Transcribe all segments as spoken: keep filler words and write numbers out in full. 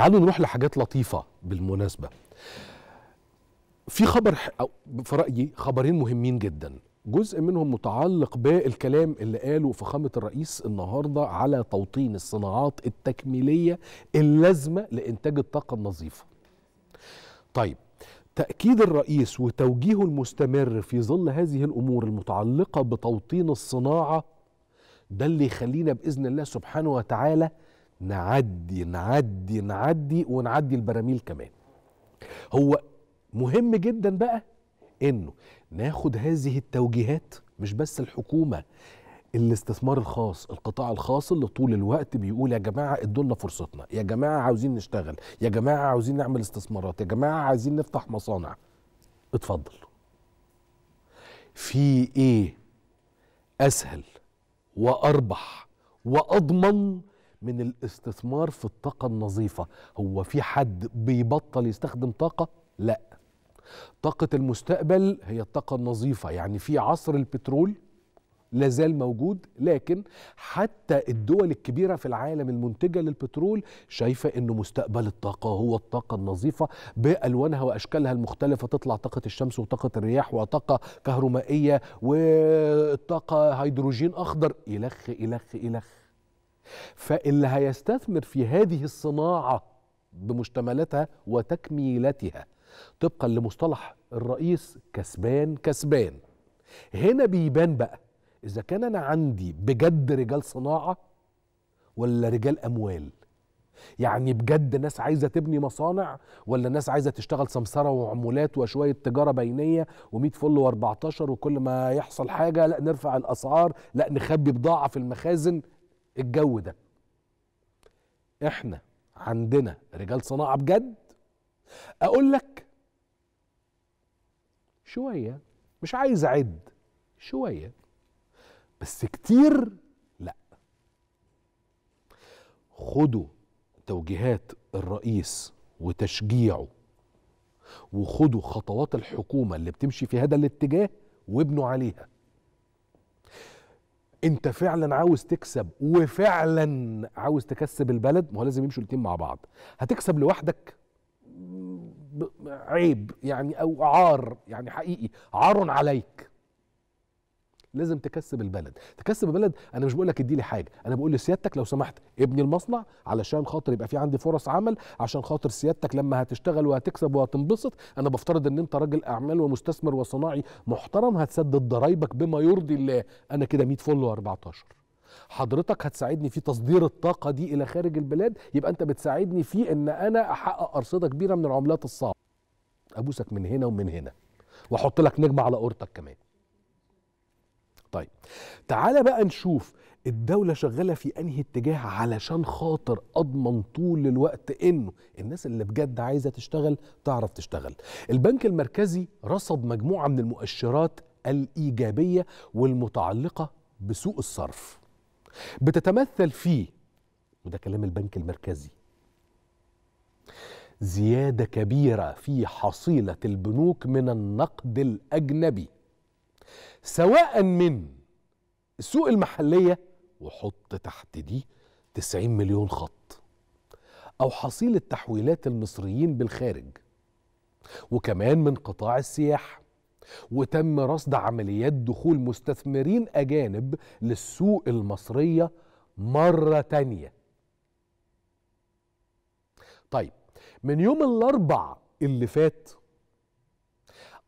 تعالوا نروح لحاجات لطيفة بالمناسبة. في خبر في رأيي خبرين مهمين جدا، جزء منهم متعلق بالكلام اللي قاله فخامة الرئيس النهاردة على توطين الصناعات التكميلية اللازمة لإنتاج الطاقة النظيفة. طيب، تأكيد الرئيس وتوجيهه المستمر في ظل هذه الأمور المتعلقة بتوطين الصناعة ده اللي يخلينا بإذن الله سبحانه وتعالى نعدي نعدي نعدي ونعدي البراميل كمان. هو مهم جدا بقى إنه ناخد هذه التوجيهات مش بس الحكومة، الاستثمار الخاص، القطاع الخاص اللي طول الوقت بيقول يا جماعة ادوا لنا فرصتنا، يا جماعة عاوزين نشتغل، يا جماعة عاوزين نعمل استثمارات، يا جماعة عايزين نفتح مصانع. اتفضل. في ايه اسهل واربح واضمن من الاستثمار في الطاقة النظيفة؟ هو في حد بيبطل يستخدم طاقة؟ لا. طاقة المستقبل هي الطاقة النظيفة، يعني في عصر البترول لازال موجود، لكن حتى الدول الكبيرة في العالم المنتجة للبترول شايفة انه مستقبل الطاقة هو الطاقة النظيفة بألوانها وأشكالها المختلفة، تطلع طاقة الشمس وطاقة الرياح وطاقة كهرومائية والطاقة هيدروجين أخضر إلخ إلخ إلخ. فاللي هيستثمر في هذه الصناعة بمشتملاتها وتكميلتها طبقا لمصطلح الرئيس كسبان كسبان. هنا بيبان بقى إذا كان أنا عندي بجد رجال صناعة ولا رجال أموال، يعني بجد ناس عايزة تبني مصانع ولا ناس عايزة تشتغل سمسرة وعمولات وشوية تجارة بينية ومية فل واربعتاشر، وكل ما يحصل حاجة لا نرفع الأسعار لا نخبي بضاعة في المخازن. الجو ده احنا عندنا رجال صناعة بجد؟ أقول لك شوية، مش عايز أعد شوية بس كتير لا. خدوا توجيهات الرئيس وتشجيعه وخدوا خطوات الحكومة اللي بتمشي في هذا الاتجاه وابنوا عليها. انت فعلا عاوز تكسب وفعلا عاوز تكسب البلد، ما هو لازم يمشوا الاتنين مع بعض. هتكسب لوحدك عيب يعني، او عار يعني، حقيقي عار عليك. لازم تكسب البلد. تكسب البلد انا مش بقول لك ادي لي حاجه، انا بقول لسيادتك لو سمحت ابني المصنع علشان خاطر يبقى في عندي فرص عمل، عشان خاطر سيادتك لما هتشتغل وهتكسب وهتنبسط. انا بفترض ان انت راجل اعمال ومستثمر وصناعي محترم، هتسدد ضرايبك بما يرضي الله. انا كده مية فل واربعتاشر. حضرتك هتساعدني في تصدير الطاقه دي الى خارج البلاد، يبقى انت بتساعدني في ان انا احقق ارصده كبيره من العملات الصعبه. ابوسك من هنا ومن هنا واحط لك نجمه على قورتك كمان. طيب تعالى بقى نشوف الدولة شغالة في أنهي اتجاه علشان خاطر أضمن طول الوقت إنه الناس اللي بجد عايزة تشتغل تعرف تشتغل. البنك المركزي رصد مجموعة من المؤشرات الإيجابية والمتعلقة بسوق الصرف بتتمثل في، وده كلام البنك المركزي، زيادة كبيرة في حصيلة البنوك من النقد الأجنبي سواء من السوق المحلية، وحط تحت دي تسعين مليون خط، أو حصيلة تحويلات المصريين بالخارج، وكمان من قطاع السياحة. وتم رصد عمليات دخول مستثمرين أجانب للسوق المصرية مرة تانية. طيب من يوم الأربع اللي فات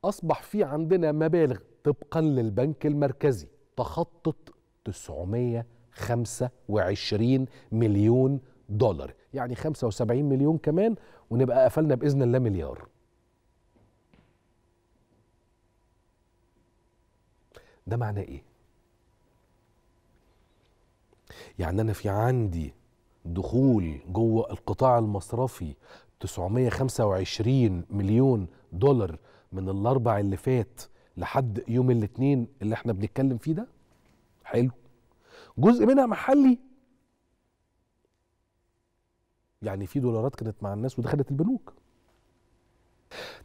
أصبح في عندنا مبالغ طبقا للبنك المركزي تخطط تسعمية وخمسة وعشرين مليون دولار، يعني خمسة وسبعين مليون كمان ونبقى قفلنا بإذن الله مليار. ده معناه إيه؟ يعني أنا في عندي دخول جوه القطاع المصرفي تسعمية وخمسة وعشرين مليون دولار من الأربع اللي فات لحد يوم الاثنين اللي احنا بنتكلم فيه ده. حلو، جزء منها محلي، يعني في دولارات كانت مع الناس ودخلت البنوك.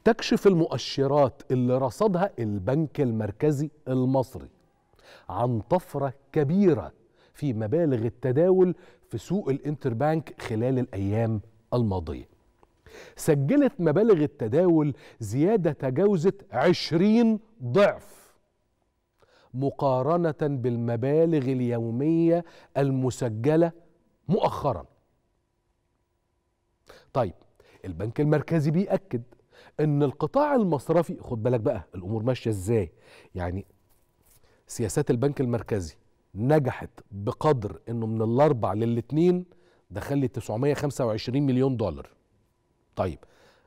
تكشف المؤشرات اللي رصدها البنك المركزي المصري عن طفرة كبيرة في مبالغ التداول في سوق الانتربانك خلال الأيام الماضية. سجلت مبالغ التداول زيادة تجاوزت عشرين ضعف مقارنة بالمبالغ اليومية المسجلة مؤخرا. طيب البنك المركزي بيأكد ان القطاع المصرفي، خد بالك بقى الامور ماشية ازاي، يعني سياسات البنك المركزي نجحت بقدر انه من الاربع للاثنين دخل لي تسعمائة وخمسة وعشرين مليون دولار. طيب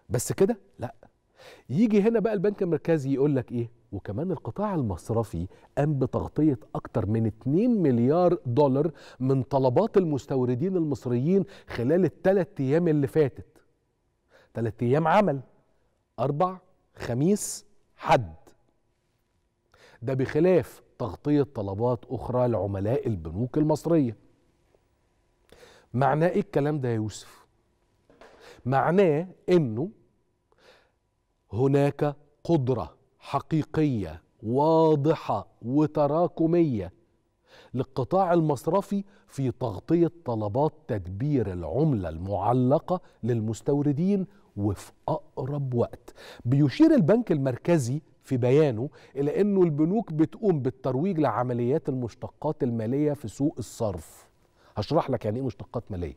بس كده؟ لا، يجي هنا بقى البنك المركزي يقول لك ايه، وكمان القطاع المصرفي قام بتغطيه اكتر من مليارين دولار من طلبات المستوردين المصريين خلال الثلاث ايام اللي فاتت. ثلاث ايام عمل، اربع خميس حد، ده بخلاف تغطية طلبات أخرى لعملاء البنوك المصرية. معناه إيه الكلام ده يا يوسف؟ معناه إنه هناك قدرة حقيقية واضحة وتراكمية للقطاع المصرفي في تغطية طلبات تدبير العملة المعلقة للمستوردين وفي أقرب وقت. بيشير البنك المركزي في بيانه إلى أنه البنوك بتقوم بالترويج لعمليات المشتقات المالية في سوق الصرف. هشرح لك يعني إيه مشتقات مالية،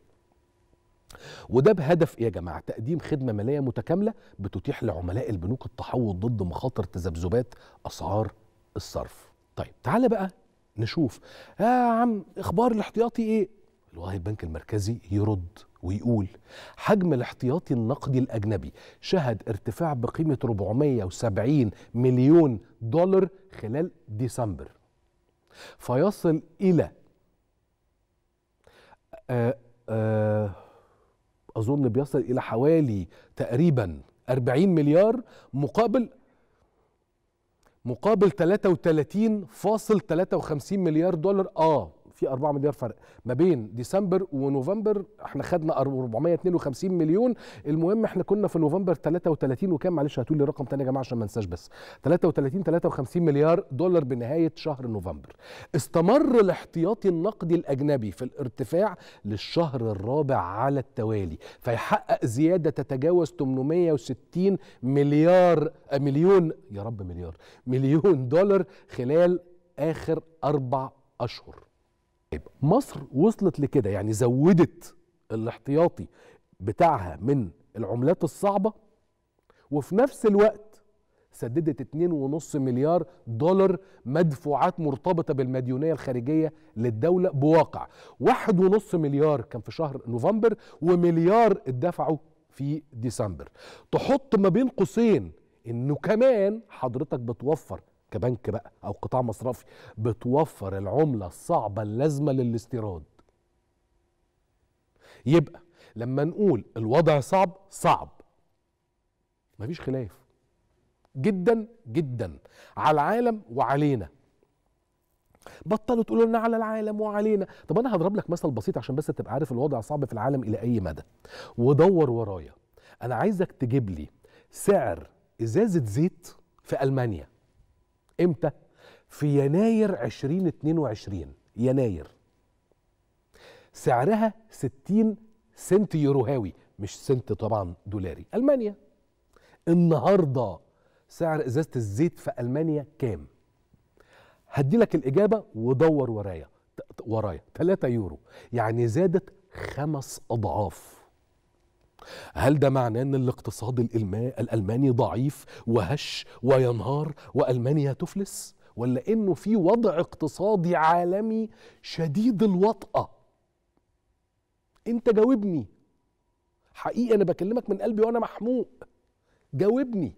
وده بهدف إيه يا جماعة؟ تقديم خدمة مالية متكاملة بتتيح لعملاء البنوك التحول ضد مخاطر تذبذبات أسعار الصرف. طيب تعال بقى نشوف يا عم إخبار الاحتياطي إيه؟ والله البنك المركزي يرد ويقول حجم الاحتياطي النقدي الأجنبي شهد ارتفاع بقيمة أربعمائة وسبعين مليون دولار خلال ديسمبر، فيصل إلى آآ آآ أظن بيصل إلى حوالي تقريبا أربعين مليار مقابل مقابل ثلاثة وثلاثين فاصل ثلاثة وخمسين مليار دولار. آه في أربعة مليار فرق ما بين ديسمبر ونوفمبر، احنا خدنا أربعمائة واثنين وخمسين مليون. المهم احنا كنا في نوفمبر ثلاثة وثلاثين وكام، معلش هاتوا لي رقم تاني يا جماعه عشان ما انساش، بس ثلاثة وثلاثين ثلاثة وخمسين مليار دولار بنهايه شهر نوفمبر. استمر الاحتياطي النقدي الاجنبي في الارتفاع للشهر الرابع على التوالي، فيحقق زياده تتجاوز ثمانمائة وستين مليار مليون يا رب مليار مليون دولار خلال اخر اربع اشهر. مصر وصلت لكده، يعني زودت الاحتياطي بتاعها من العملات الصعبة وفي نفس الوقت سددت اثنين فاصل خمسة مليار دولار مدفوعات مرتبطة بالمديونية الخارجية للدولة بواقع واحد فاصل خمسة مليار كان في شهر نوفمبر ومليار اتدفعوا في ديسمبر. تحط ما بين قوسين انه كمان حضرتك بتوفر كبنك بقى أو قطاع مصرفي، بتوفر العملة الصعبة اللازمة للاستيراد. يبقى لما نقول الوضع صعب، صعب مفيش خلاف جدا جدا على العالم وعلينا. بطلوا تقولوا لنا على العالم وعلينا. طب أنا هضرب لك مثل بسيط عشان بس تبقى عارف الوضع صعب في العالم إلى أي مدى، ودور ورايا. أنا عايزك تجيب لي سعر إزازة زيت في ألمانيا امتى؟ في يناير ألفين واثنين وعشرين، يناير سعرها ستين سنت يوروهاوي، مش سنت طبعا دولاري. ألمانيا النهارده سعر إزازة الزيت في ألمانيا كام؟ هدي لك الإجابة ودور ورايا ورايا ثلاثة يورو، يعني زادت خمس أضعاف. هل ده معناه ان الاقتصاد الالماني ضعيف وهش وينهار والمانيا تفلس، ولا انه في وضع اقتصادي عالمي شديد الوطأة؟ انت جاوبني حقيقي، انا بكلمك من قلبي وانا محموق، جاوبني.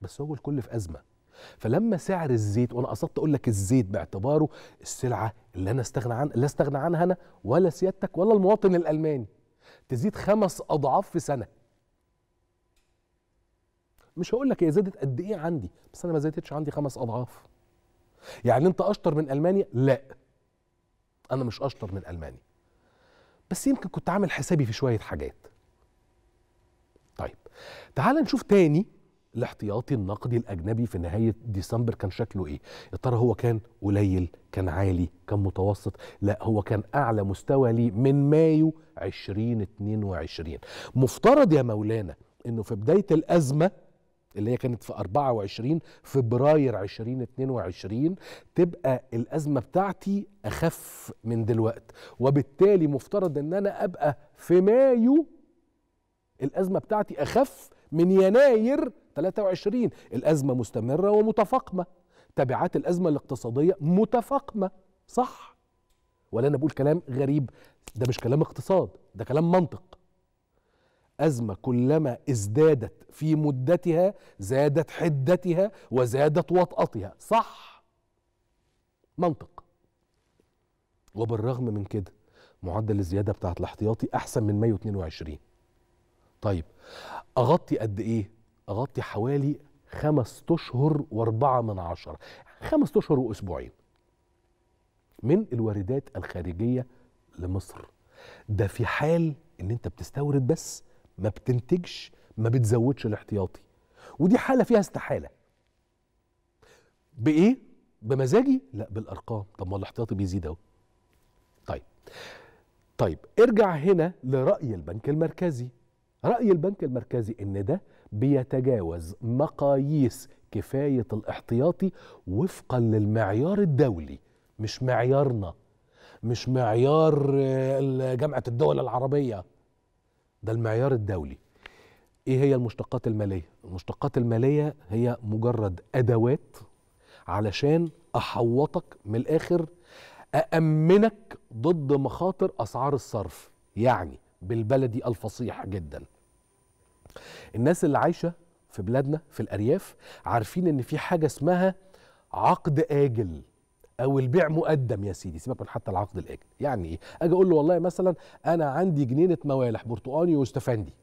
بس هو الكل في ازمه، فلما سعر الزيت، وانا قصدت اقول لك الزيت باعتباره السلعه اللي انا استغنى عن لا استغنى عنها انا ولا سيادتك ولا المواطن الالماني، تزيد خمس أضعاف في سنة. مش هقول لك هي زادت قد إيه عندي، بس أنا ما زادتش عندي خمس أضعاف. يعني أنت أشطر من ألمانيا؟ لا، أنا مش أشطر من ألمانيا، بس يمكن كنت عامل حسابي في شوية حاجات. طيب تعال نشوف تاني الاحتياطي النقدي الأجنبي في نهاية ديسمبر كان شكله إيه؟ يا ترى هو كان قليل؟ كان عالي؟ كان متوسط؟ لا، هو كان أعلى مستوى ليه من مايو ألفين واثنين وعشرين. مفترض يا مولانا إنه في بداية الأزمة اللي هي كانت في أربعة وعشرين فبراير ألفين واثنين وعشرين تبقى الأزمة بتاعتي أخف من دلوقت، وبالتالي مفترض إن أنا أبقى في مايو الأزمة بتاعتي أخف من يناير ثلاثة وعشرين. الأزمة مستمرة ومتفاقمة، تبعات الأزمة الاقتصادية متفاقمة، صح؟ ولا أنا بقول كلام غريب؟ ده مش كلام اقتصاد، ده كلام منطق. أزمة كلما ازدادت في مدتها زادت حدتها وزادت وطأتها، صح؟ منطق. وبالرغم من كده معدل الزيادة بتاعت الاحتياطي أحسن من مايو اثنين وعشرين. طيب أغطي قد إيه؟ أغطي حوالي خمس أشهر وأربعة من عشرة، خمس أشهر وأسبوعين من الواردات الخارجية لمصر. ده في حال إن أنت بتستورد بس، ما بتنتجش، ما بتزودش الاحتياطي، ودي حالة فيها استحالة. بإيه؟ بمزاجي؟ لا، بالأرقام. طب ما الاحتياطي بيزيد أهو. طيب طيب ارجع هنا لرأي البنك المركزي. رأي البنك المركزي إن ده بيتجاوز مقاييس كفاية الاحتياطي وفقا للمعيار الدولي، مش معيارنا، مش معيار جامعة الدول العربية، ده المعيار الدولي. إيه هي المشتقات المالية؟ المشتقات المالية هي مجرد أدوات علشان أحوطك، من الآخر أأمنك ضد مخاطر أسعار الصرف، يعني بالبلدي الفصيح جدا. الناس اللي عايشة في بلادنا في الأرياف عارفين إن في حاجة اسمها عقد آجل أو البيع مقدم. يا سيدي سيبك من حتى العقد الآجل، يعني إيه؟ أجي أقول له والله مثلا أنا عندي جنينة موالح برتقاني واستفندي،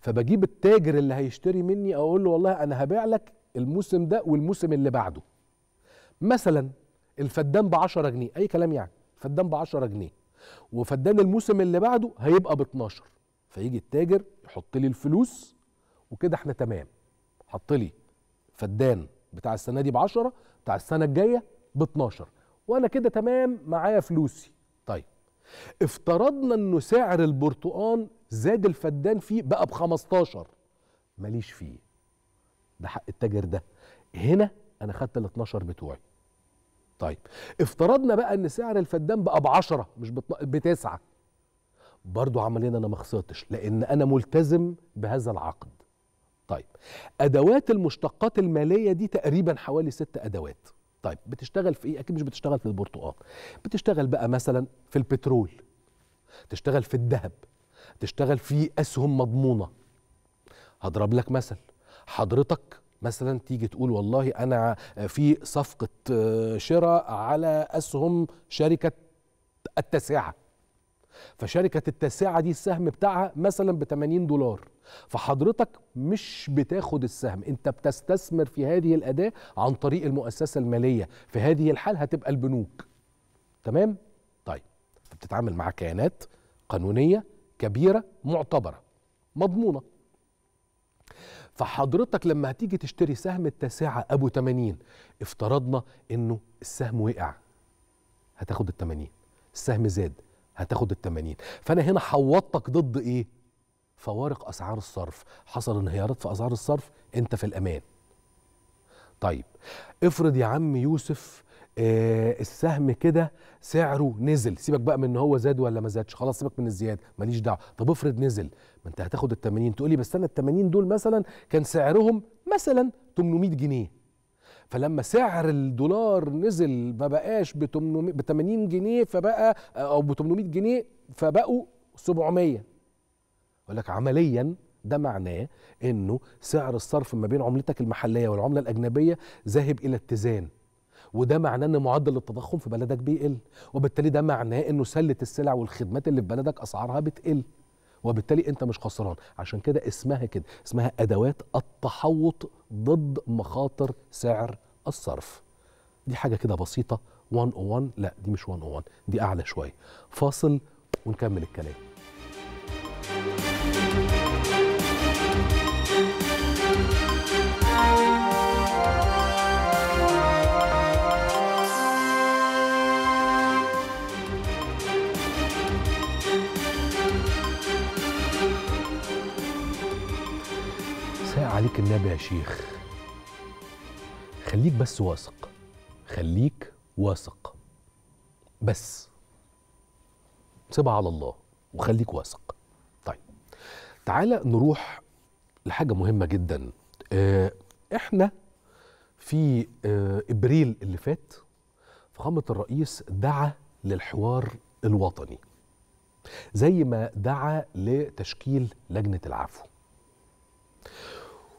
فبجيب التاجر اللي هيشتري مني أقول له والله أنا هبيع لك الموسم ده والموسم اللي بعده مثلا الفدان بعشرة جنيه، أي كلام يعني، فدان بعشرة جنيه، وفدان الموسم اللي بعده هيبقى باتناشر، فيجي التاجر يحط لي الفلوس وكده احنا تمام، حط لي فدان بتاع السنه دي بعشرة، بتاع السنه الجايه باتناشر، وانا كده تمام معايا فلوسي. طيب افترضنا انه سعر البرتقان زاد الفدان فيه بقى بخمستاشر، ماليش فيه، ده حق التاجر ده، هنا انا خدت ال اتناشر بتوعي. طيب افترضنا بقى ان سعر الفدان بقى بعشرة مش بتسعة، برضو عمليا انا ما خسرتش لان انا ملتزم بهذا العقد. طيب ادوات المشتقات الماليه دي تقريبا حوالي ست ادوات. طيب بتشتغل في ايه؟ اكيد مش بتشتغل في البرتقال، بتشتغل بقى مثلا في البترول، تشتغل في الذهب، تشتغل في اسهم مضمونه. هضرب لك مثل، حضرتك مثلا تيجي تقول والله انا في صفقه شراء على اسهم شركه التاسعه، فشركه التاسعه دي السهم بتاعها مثلا ب تمانين دولار، فحضرتك مش بتاخد السهم، انت بتستثمر في هذه الاداه عن طريق المؤسسه الماليه، في هذه الحال هتبقى البنوك. تمام؟ طيب بتتعامل مع كيانات قانونيه كبيره معتبره مضمونه، فحضرتك لما هتيجي تشتري سهم التاسعة أبو تمانين، افترضنا إنه السهم وقع هتاخد التمانين، السهم زاد هتاخد التمانين، فأنا هنا حوطتك ضد إيه؟ فوارق أسعار الصرف، حصل انهيارات في أسعار الصرف، أنت في الأمان. طيب افرض يا عم يوسف آه السهم كده سعره نزل، سيبك بقى من ان هو زاد ولا ما زادش، خلاص سيبك من الزياده ماليش دعوه. طب افرض نزل، ما انت هتاخد ال تمانين. تقول لي بس انا ال تمانين دول مثلا كان سعرهم مثلا تمنمية جنيه، فلما سعر الدولار نزل ما بقاش ب تمانين جنيه فبقى، او ب تمنمية جنيه فبقوا سبعمية. اقول لك عمليا ده معناه انه سعر الصرف ما بين عملتك المحليه والعمله الاجنبيه ذاهب الى اتزان، وده معناه ان معدل التضخم في بلدك بيقل، وبالتالي ده معناه انه سله السلع والخدمات اللي في بلدك اسعارها بتقل، وبالتالي انت مش خسران. عشان كده اسمها كده، اسمها ادوات التحوط ضد مخاطر سعر الصرف. دي حاجه كده بسيطه مية وواحد، لا دي مش مية وواحد، دي اعلى شويه. فاصل ونكمل الكلام. بالشفاء عليك النبي يا شيخ، خليك بس واثق، خليك واثق بس، سيبها على الله وخليك واثق. طيب تعالى نروح لحاجة مهمة جدا. اه احنا في اه ابريل اللي فات فخامة الرئيس دعا للحوار الوطني زي ما دعا لتشكيل لجنة العفو،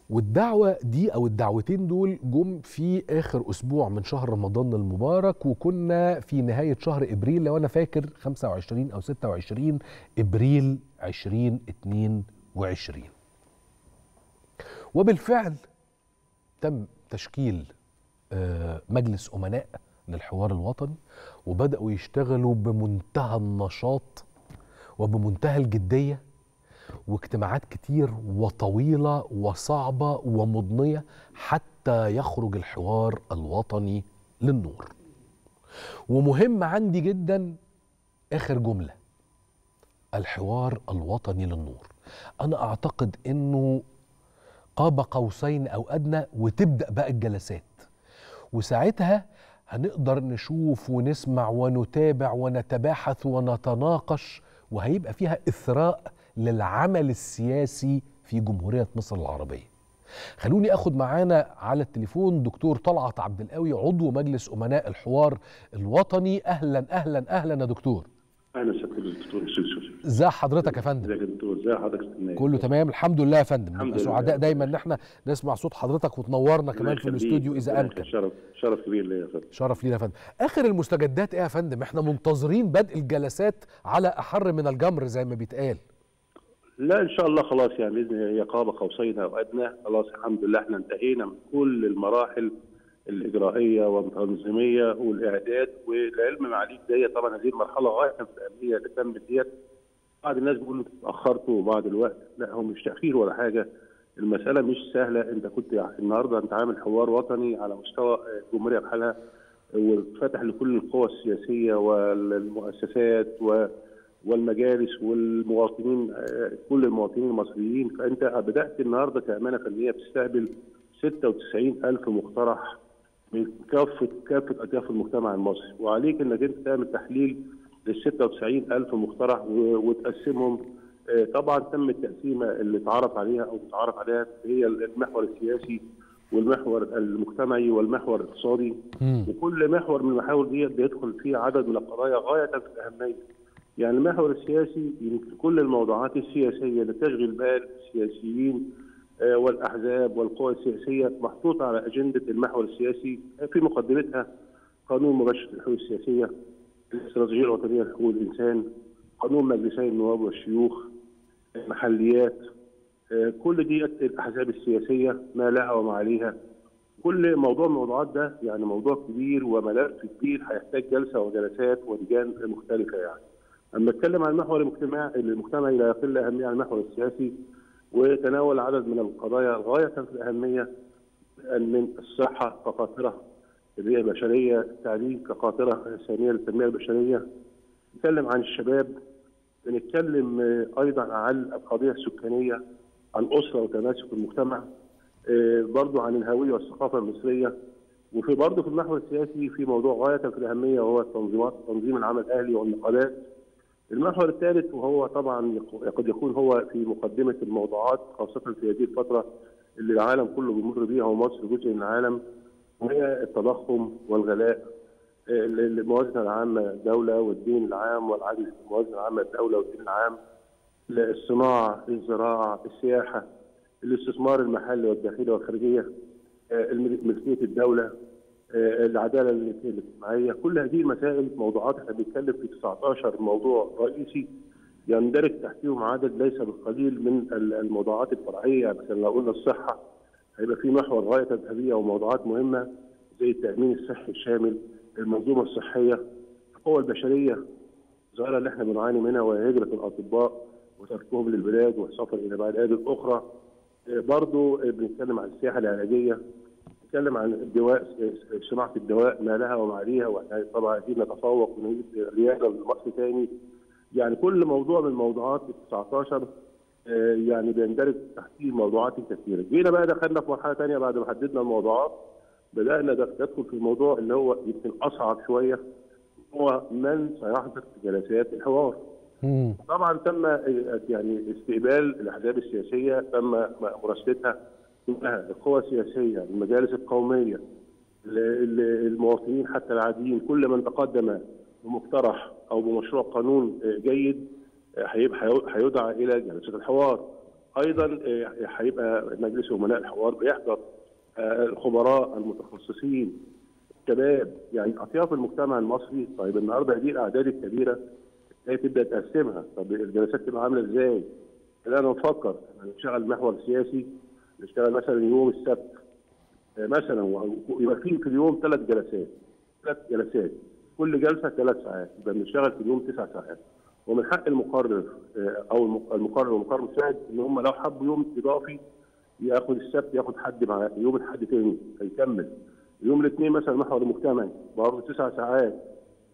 والدعوة دي أو الدعوتين دول جم في آخر أسبوع من شهر رمضان المبارك، وكنا في نهاية شهر إبريل لو أنا فاكر خمسة وعشرين أو ستة وعشرين إبريل ألفين واثنين وعشرين، وبالفعل تم تشكيل مجلس أمناء للحوار الوطني وبدأوا يشتغلوا بمنتهى النشاط وبمنتهى الجدية، واجتماعات كتير وطويلة وصعبة ومضنية حتى يخرج الحوار الوطني للنور. ومهم عندي جدا آخر جملة، الحوار الوطني للنور، أنا أعتقد أنه قاب قوسين أو أدنى، وتبدأ بقى الجلسات وساعتها هنقدر نشوف ونسمع ونتابع ونتباحث ونتناقش، وهيبقى فيها إثراء للعمل السياسي في جمهورية مصر العربية. خلوني أخد معانا على التليفون دكتور طلعت عبد القوي عضو مجلس أمناء الحوار الوطني. أهلا أهلا أهلا يا دكتور. أهلا سيادة الدكتور يوسف. إزي حضرتك يا فندم؟ إزيك يا دكتور، إزي حضرتك؟ كله تمام الحمد لله يا فندم. نبقى سعداء دايما إن إحنا نسمع صوت حضرتك وتنورنا كمان في الاستوديو إذا أمكن. شرف شرف كبير ليا يا فندم. شرف لينا يا فندم. آخر المستجدات إيه يا فندم؟ إحنا منتظرين بدء الجلسات على أحر من الجمر زي ما بيتقال. لا ان شاء الله خلاص، يعني باذن الله هي قاب قوسين او ادنى، خلاص الحمد لله احنا انتهينا من كل المراحل الاجرائيه والتنظيميه والاعداد. والعلم معاليك دي طبعا هذه المرحله غايه في الاهميه اللي تمت ديت. بعض الناس بيقولوا انتوا اتاخرتوا وبعض الوقت، لا هو مش تاخير ولا حاجه، المساله مش سهله. انت كنت النهارده انت عامل حوار وطني على مستوى الجمهوريه بحالها، واتفتح لكل القوى السياسيه والمؤسسات و والمجالس والمواطنين، كل المواطنين المصريين. فانت بدات النهارده كامانه فنيه بتستقبل ستة وتسعين ألف مقترح من كافه كافه اطياف المجتمع المصري، وعليك انك انت تعمل تحليل لل ستة وتسعين ألف مقترح وتقسمهم. طبعا تم التقسيمه اللي اتعرف عليها او متعرف عليها، هي المحور السياسي والمحور المجتمعي والمحور الاقتصادي، وكل محور من المحاور دي بيدخل فيه عدد من القضايا غايه في الاهميه. يعني المحور السياسي كل الموضوعات السياسيه اللي تشغل بال السياسيين والاحزاب والقوى السياسيه محطوطه على اجنده المحور السياسي، في مقدمتها قانون مباشره الحقوق السياسيه، الاستراتيجيه الوطنيه لحقوق الانسان، قانون مجلسي النواب والشيوخ، المحليات، كل دي الاحزاب السياسيه ما لها وما عليها. كل موضوع من الموضوعات ده يعني موضوع كبير وملف كبير هيحتاج جلسه وجلسات ولجان مختلفه. يعني اما اتكلم عن المحور المجتمعي المجتمعي لا يقل اهميه عن المحور السياسي، وتناول عدد من القضايا غايه في الاهميه، من الصحه كقاطره الرئه البشريه، التعليم كقاطره ثانيه للتنميه البشريه، نتكلم عن الشباب، بنتكلم ايضا عن القضيه السكانيه، عن الاسره وتماسك المجتمع، برضه عن الهويه والثقافه المصريه. وفي برضه في المحور السياسي في موضوع غايه في الاهميه وهو التنظيمات، تنظيم العمل الاهلي والنقابات. المحور الثالث وهو طبعا قد يكون هو في مقدمه الموضوعات خاصه في هذه الفتره اللي العالم كله بيمر بيها ومصر جزء من العالم، وهي التضخم والغلاء، الموازنه العامه للدوله والدين العام والعجز في الموازنه العامه للدوله والدين العام، الصناعه، الزراعه، السياحه، الاستثمار المحلي والداخلي والخارجيه، ملكيه الدوله، العداله الاجتماعيه. كل هذه المسائل موضوعات احنا بنتكلم في تسعة عشر موضوع رئيسي يندرج تحتهم عدد ليس بالقليل من الموضوعات الفرعيه. مثلا لو قلنا الصحه هيبقى في محور غايه في الاهميه وموضوعات مهمه زي التامين الصحي الشامل، المنظومه الصحيه، القوى البشريه، الظاهره اللي احنا بنعاني منها وهي هجره الاطباء وتركهم للبلاد والسفر الى بلاد اخرى. برضه بنتكلم عن السياحه العلاجيه، نتكلم عن الدواء، صناعه الدواء ما لها وما عليها، واحنا طبعا اكيد نتفوق ونجيب رياضه لمصر ثاني. يعني كل موضوع من الموضوعات ال تسعة عشر يعني بيندرج تحتيه موضوعات كثيره. جينا بقى دخلنا في مرحله ثانيه بعد ما حددنا الموضوعات، بدانا ندخل في الموضوع اللي هو يمكن اصعب شويه، هو من سيحضر في جلسات الحوار. مم. طبعا تم يعني استقبال الاحزاب السياسيه، تم مراسلتها كلها، القوى السياسيه، المجالس القوميه، المواطنين حتى العاديين، كل من تقدم بمقترح او بمشروع قانون جيد هيدعى الى جلسه الحوار. ايضا هيبقى مجلس امناء الحوار بيحضر الخبراء المتخصصين، الشباب، يعني اطياف المجتمع المصري. طيب النهارده دي الاعداد الكبيره هي تبدا تقسمها، طب الجلسات تبقى عامله ازاي؟ انا بفكر نشتغل محور سياسي، نشتغل مثلا يوم السبت مثلا يبقى في في اليوم ثلاث جلسات، ثلاث جلسات كل جلسه ثلاث ساعات، يبقى بنشتغل في اليوم تسع ساعات. ومن حق المقرر او المقرر والمقرر المساعد ان هم لو حبوا يوم اضافي ياخد السبت، ياخد حد مع يوم الحد تاني هيكمل. يوم الاثنين مثلا محور مجتمعي برضه تسع ساعات،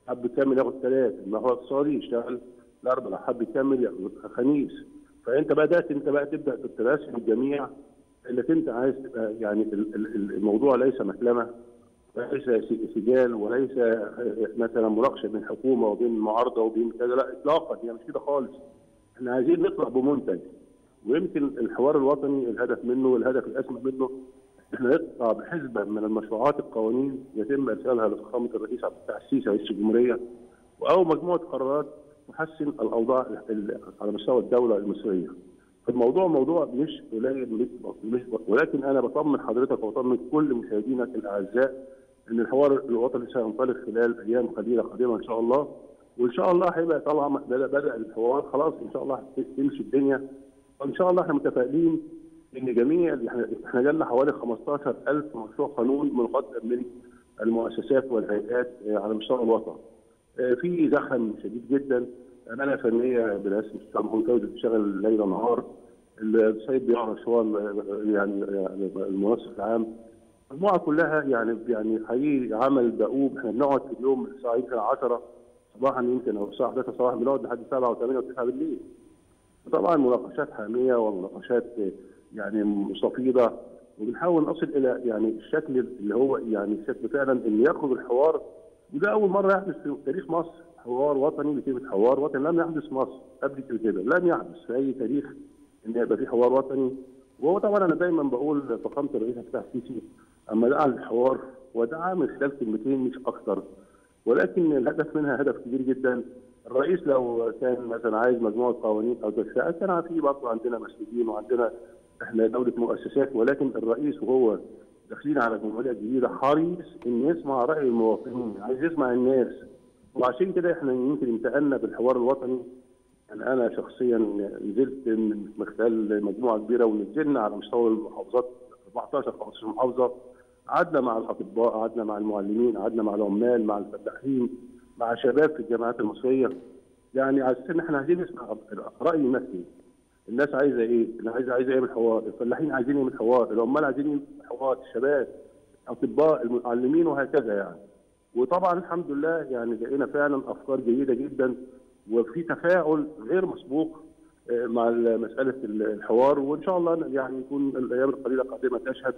حب يكمل ياخد ثلاث، المحور الاقتصادي يشتغل الاربع، لو حب يكمل ياخد خميس. فانت بدات انت بقى تبدا تتراسم الجميع انك انت عايز تبقى يعني الموضوع ليس مكلمه، ليس سجال، وليس مثلا مناقشه بين حكومه وبين معارضه وبين كذا، لا اطلاقا، يعني مش كده خالص. احنا عايزين نطلع بمنتج، ويمكن الحوار الوطني الهدف منه والهدف الاسمى منه احنا نطلع بحزبه من المشروعات القوانين يتم ارسالها لفخامه الرئيس عبد الفتاح السيسي رئيس الجمهوريه، او مجموعه قرارات تحسن الاوضاع على مستوى الدوله المصريه. فالموضوع موضوع مش قليل، مش ولكن انا بطمن حضرتك وبطمن كل مشاهدينك الاعزاء ان الحوار الوطني سينطلق خلال ايام قليله قادمه ان شاء الله، وان شاء الله هيبقى طالعه بدا الحوار خلاص ان شاء الله تمشي الدنيا، وان شاء الله احنا متفائلين ان جميع احنا جالنا حوالي خمستاشر ألف مشروع قانون مقدم من المؤسسات والهيئات على مستوى الوطن. في زخم شديد جدا، أمانة فنية بناس بتشتغل ليل نهار، السيد بيعرف هو يعني المنسق العام، المجموعة كلها يعني يعني حقيقي عمل دؤوب. احنا بنقعد في اليوم من الساعة يمكن عشرة صباحا يمكن أو الساعة حداشر صباحا، بنقعد لحد الساعة سبعة وثمانية وتسعة بالليل. طبعا مناقشات حامية ومناقشات يعني مستفيضة، وبنحاول نصل إلى يعني الشكل اللي هو يعني الشكل فعلا اللي ياخد الحوار، وده أول مرة يحدث في تاريخ مصر. حوار وطني بكلمة حوار وطني لم يحدث في مصر قبل كده، لم يحدث في أي تاريخ إن يبقى في حوار وطني. وهو طبعا أنا دايما بقول فخامة الرئيس عبد الفتاح السيسي أما دعا للحوار ودعا من خلال كلمتين مش أكثر، ولكن الهدف منها هدف كبير جدا. الرئيس لو كان مثلا عايز مجموعة قوانين أو تشريعات كان في برضه عندنا مسؤولين وعندنا إحنا دولة مؤسسات، ولكن الرئيس وهو داخلين على الجمهورية الجديدة حريص إن يسمع رأي المواطنين، عايز يسمع الناس. وعشان كده احنا يمكن امتأنا بالحوار الوطني. يعني انا شخصيا نزلت من خلال مجموعه كبيره ونزلنا على مستوى المحافظات أربعتاشر خمستاشر محافظه، قعدنا مع الاطباء، قعدنا مع المعلمين، قعدنا مع العمال، مع الفلاحين، مع شباب في الجامعات المصريه، يعني على اساس ان احنا عايزين نسمع راي مكي. الناس عايزه ايه؟ الناس عايزه عايزه ايه من الحوار؟ الفلاحين عايزين ايه من الحوار؟ العمال عايزين ايه من الحوار؟ الشباب، الاطباء، المعلمين، وهكذا يعني. وطبعا الحمد لله يعني لقينا فعلا افكار جيده جدا، وفي تفاعل غير مسبوق مع مساله الحوار، وان شاء الله يعني يكون الايام القليله القادمه تشهد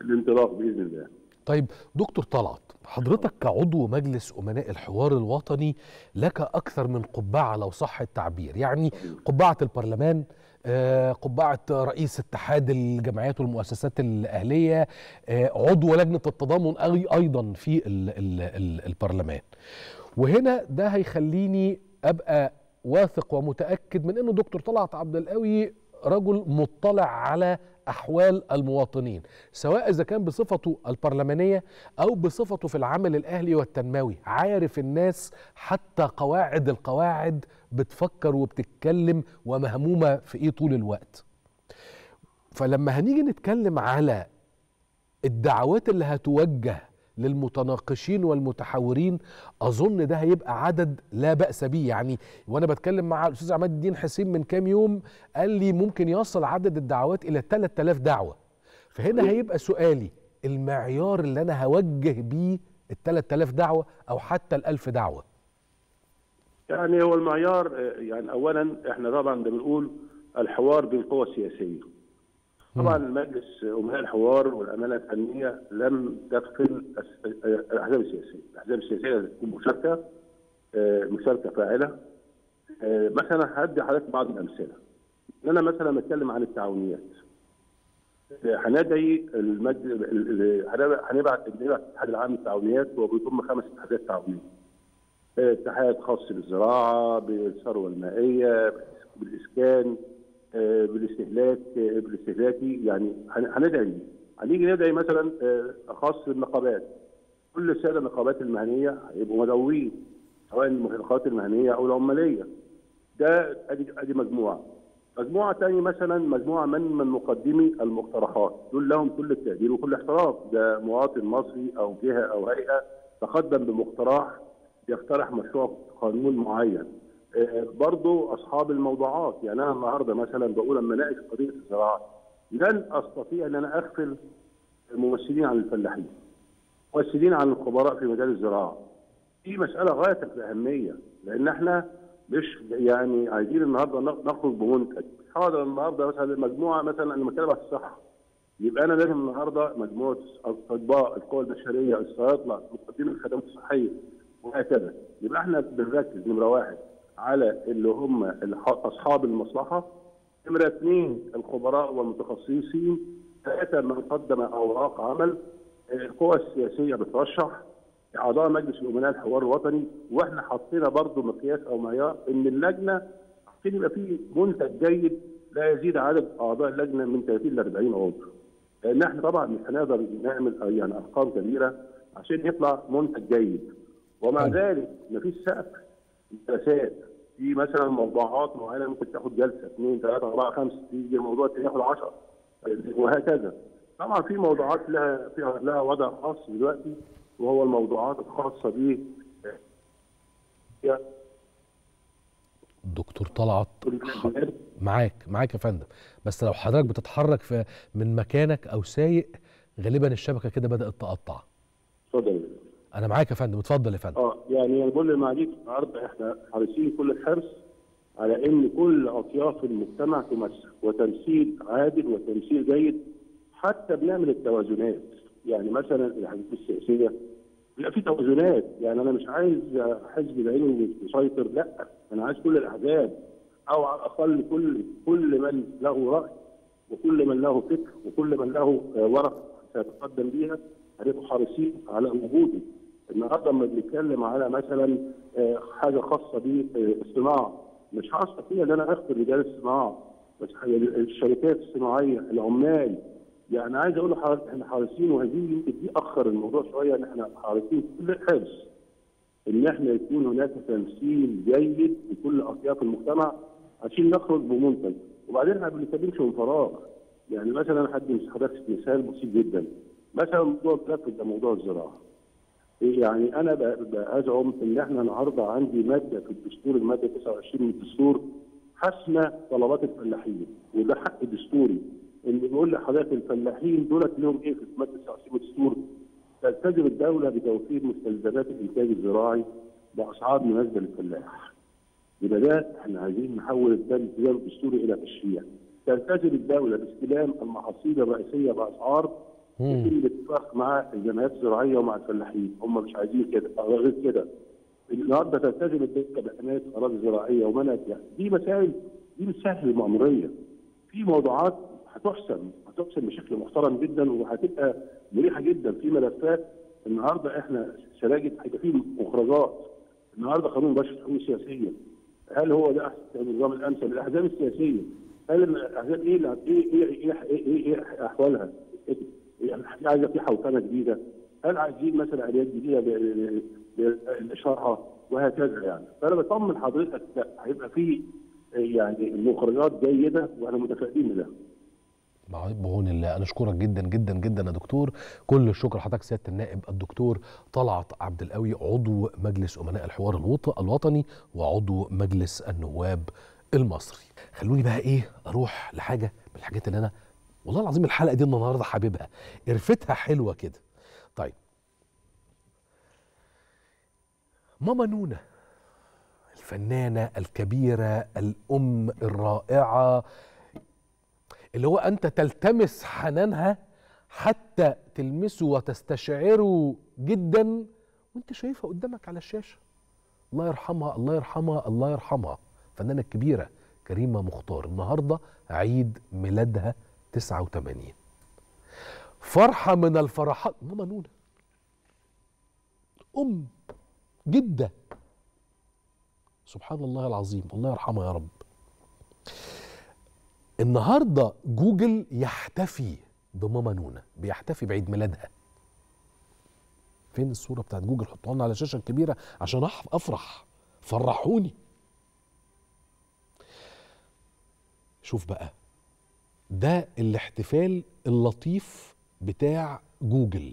الانطلاق باذن الله. طيب دكتور طلعت، حضرتك كعضو مجلس امناء الحوار الوطني لك اكثر من قبعه لو صح التعبير، يعني قبعه البرلمان، قبعة رئيس اتحاد الجمعيات والمؤسسات الأهلية، عضو لجنة التضامن أيضا في البرلمان. وهنا ده هيخليني أبقى واثق ومتأكد من أنه دكتور طلعت عبد القوي رجل مطلع على أحوال المواطنين، سواء إذا كان بصفته البرلمانية أو بصفته في العمل الأهلي والتنموي، عارف الناس حتى قواعد القواعد بتفكر وبتتكلم ومهمومة في إيه طول الوقت. فلما هنيجي نتكلم على الدعوات اللي هتوجه للمتناقشين والمتحاورين، اظن ده هيبقى عدد لا باس به. يعني وانا بتكلم مع الاستاذ عماد الدين حسين من كام يوم قال لي ممكن يصل عدد الدعوات الى تلات آلاف دعوه. فهنا هيبقى سؤالي، المعيار اللي انا هوجه بيه ال تلات آلاف دعوه او حتى ال ألف دعوه؟ يعني هو المعيار، يعني اولا احنا طبعا ده بنقول الحوار بين قوى سياسية. طبعا المجلس أمهاء الحوار والأمانة الأمنية لم تدخل الأحزاب السياسية، الأحزاب السياسية تكون مشاركة مشاركة فاعلة. مثلا هدي حضرتك بعض الأمثلة. أنا مثلا بتكلم عن التعاونيات. هندعي المجلس هنبعت بنبعت الاتحاد العام للتعاونيات وبيضم خمس اتحادات تعاونية. اتحاد خاص بالزراعة، بالثروة المائية، بالإسكان، بالاستهلاك بالاستهلاكي، يعني هندعي هنيجي ندعي مثلا خاص بالنقابات. كل السادة النقابات المهنية هيبقوا مدعوين سواء النقابات المهنية أو العمالية. ده أدي أدي مجموعة. مجموعة تاني مثلا مجموعة من من مقدمي المقترحات، دول لهم كل التقدير وكل الاحترام. ده مواطن مصري أو جهة أو هيئة تقدم بمقترح يقترح مشروع قانون معين. برضه اصحاب الموضوعات، يعني انا النهارده مثلا بقول اما اناقش قضيه الزراعه لن استطيع ان انا اغفل الممثلين عن الفلاحين. ممثلين عن الخبراء في مجال الزراعه. دي مساله غايه الاهميه لان احنا مش يعني عايزين النهارده نخرج بمنتج، مش هقدر النهارده مثلا مجموعه مثلا انا بتكلم على الصحه. يبقى انا لازم النهارده مجموعه اطباء، القوى البشريه، الصيادله، مقدمي الخدمات الصحيه وهكذا. يبقى احنا بنركز نمره واحد على اللي هم اصحاب المصلحه، نمره اثنين الخبراء والمتخصصين، ثلاثه من قدم اوراق عمل، القوى السياسيه بترشح، اعضاء مجلس الامناء الحوار الوطني. واحنا حطينا برضه مقياس او معيار ان اللجنه عشان يبقى في منتج جيد لا يزيد عدد اعضاء اللجنه من ثلاثين ل أربعين عضو. لان احنا طبعا مش هنقدر نعمل يعني ارقام كبيره عشان يطلع منتج جيد. ومع ذلك مفيش سقف جلسات. في مثلا موضوعات معينه ممكن تاخد جلسه اثنين ثلاثه اربعه خمسه، تيجي الموضوع الثاني ياخد عشرة وهكذا. طبعا في موضوعات لها فيها لها وضع خاص دلوقتي وهو الموضوعات الخاصه ب دكتور طلعت. معاك معاك يا فندم، بس لو حضرتك بتتحرك في من مكانك او سايق غالبا الشبكه كده بدات تقطع. اتفضل. أنا معاك يا فندم، اتفضل يا فندم. أه يعني أنا بقول للمعاليك النهارده إحنا حريصين كل الحرص على إن كل أطياف المجتمع تمثل وتمثيل عادل وتمثيل جيد. حتى بنعمل التوازنات، يعني مثلا الحزب السياسية بيبقى في توازنات. يعني أنا مش عايز حزب بعينه يسيطر، لأ أنا عايز كل الأحزاب أو على الأقل كل كل من له رأي وكل من له فكر وكل من له ورقة سيتقدم بيها هنبقوا حريصين على وجوده. النهارده لما بنتكلم على مثلا حاجه خاصه بالصناعه، مش هستطيع ان انا اخبر رجال الصناعه، بس الشركات الصناعيه، العمال. يعني عايز اقول لحضرتك احنا حريصين، وهذه يمكن دي اخر الموضوع شويه، ان احنا حريصين كل الحرص ان احنا يكون هناك تمثيل جيد لكل اطياف المجتمع عشان نخرج بمنتج. وبعدين احنا ما بنتكلمش من فراغ. يعني مثلا حد حضرتك مثال بسيط جدا، مثلا موضوع التلف ده موضوع الزراعه. يعني أنا أزعم إن إحنا النهارده عندي مادة في الدستور، المادة تسعة وعشرين من الدستور، حسم طلبات الفلاحين، وده حق دستوري. اللي بيقول لحضرتك الفلاحين دولت لهم إيه في مادة تسعة وعشرين من الدستور؟ تلتزم الدولة بتوفير مستلزمات الإنتاج الزراعي بأسعار مناسبة للفلاح. يبقى ده إحنا عايزين نحول الالتزام الدستوري إلى تشريع. تلتزم الدولة باستلام المحاصيل الرئيسية بأسعار يتم الاتفاق مع الجمعيات الزراعيه ومع الفلاحين، هم مش عايزين كده، غير كده. النهارده تلتزم الدوله بحمايه اراضي زراعيه ومنافع، دي مسائل دي مش سهله مأموريه. في موضوعات هتحسم هتحسم بشكل محترم جدا وهتبقى مريحه جدا. في ملفات النهارده احنا سراجه هيبقى فيه مخرجات. النهارده قانون مباشر الحقوق السياسيه، هل هو ده احسن النظام الامثل للاحزاب السياسيه؟ هل الاحزاب ايه اللي ايه ايه ايه ايه احوالها؟ يعني عايزه في حوكمه جديده، هل عايزين مثلا اليات جديده للاشاره وهكذا. يعني فانا بطمن حضرتك هيبقى في يعني مخرجات جيده واحنا متفائلين بده. بعون الله. انا اشكرك جدا جدا جدا يا دكتور، كل الشكر لحضرتك سياده النائب الدكتور طلعت عبد القوي، عضو مجلس امناء الحوار الوطني وعضو مجلس النواب المصري. خلوني بقى ايه اروح لحاجه من الحاجات اللي انا والله العظيم الحلقة دي النهاردة حبيبها، قرفتها حلوة كده. طيب ماما نونة الفنانة الكبيرة الأم الرائعة اللي هو أنت تلتمس حنانها حتى تلمسه وتستشعره جدا وانت شايفها قدامك على الشاشة. الله يرحمها الله يرحمها الله يرحمها الفنانة الكبيرة كريمة مختار. النهاردة عيد ميلادها تسعة وثمانين. فرحة من الفرحات. ماما نونة أم جدة سبحان الله العظيم، الله يرحمها يا رب. النهاردة جوجل يحتفي بماما نونة، بيحتفي بعيد ميلادها. فين الصورة بتاعت جوجل؟ حطوها لنا على الشاشة الكبيرة عشان أفرح، فرحوني. شوف بقى ده الاحتفال اللطيف بتاع جوجل.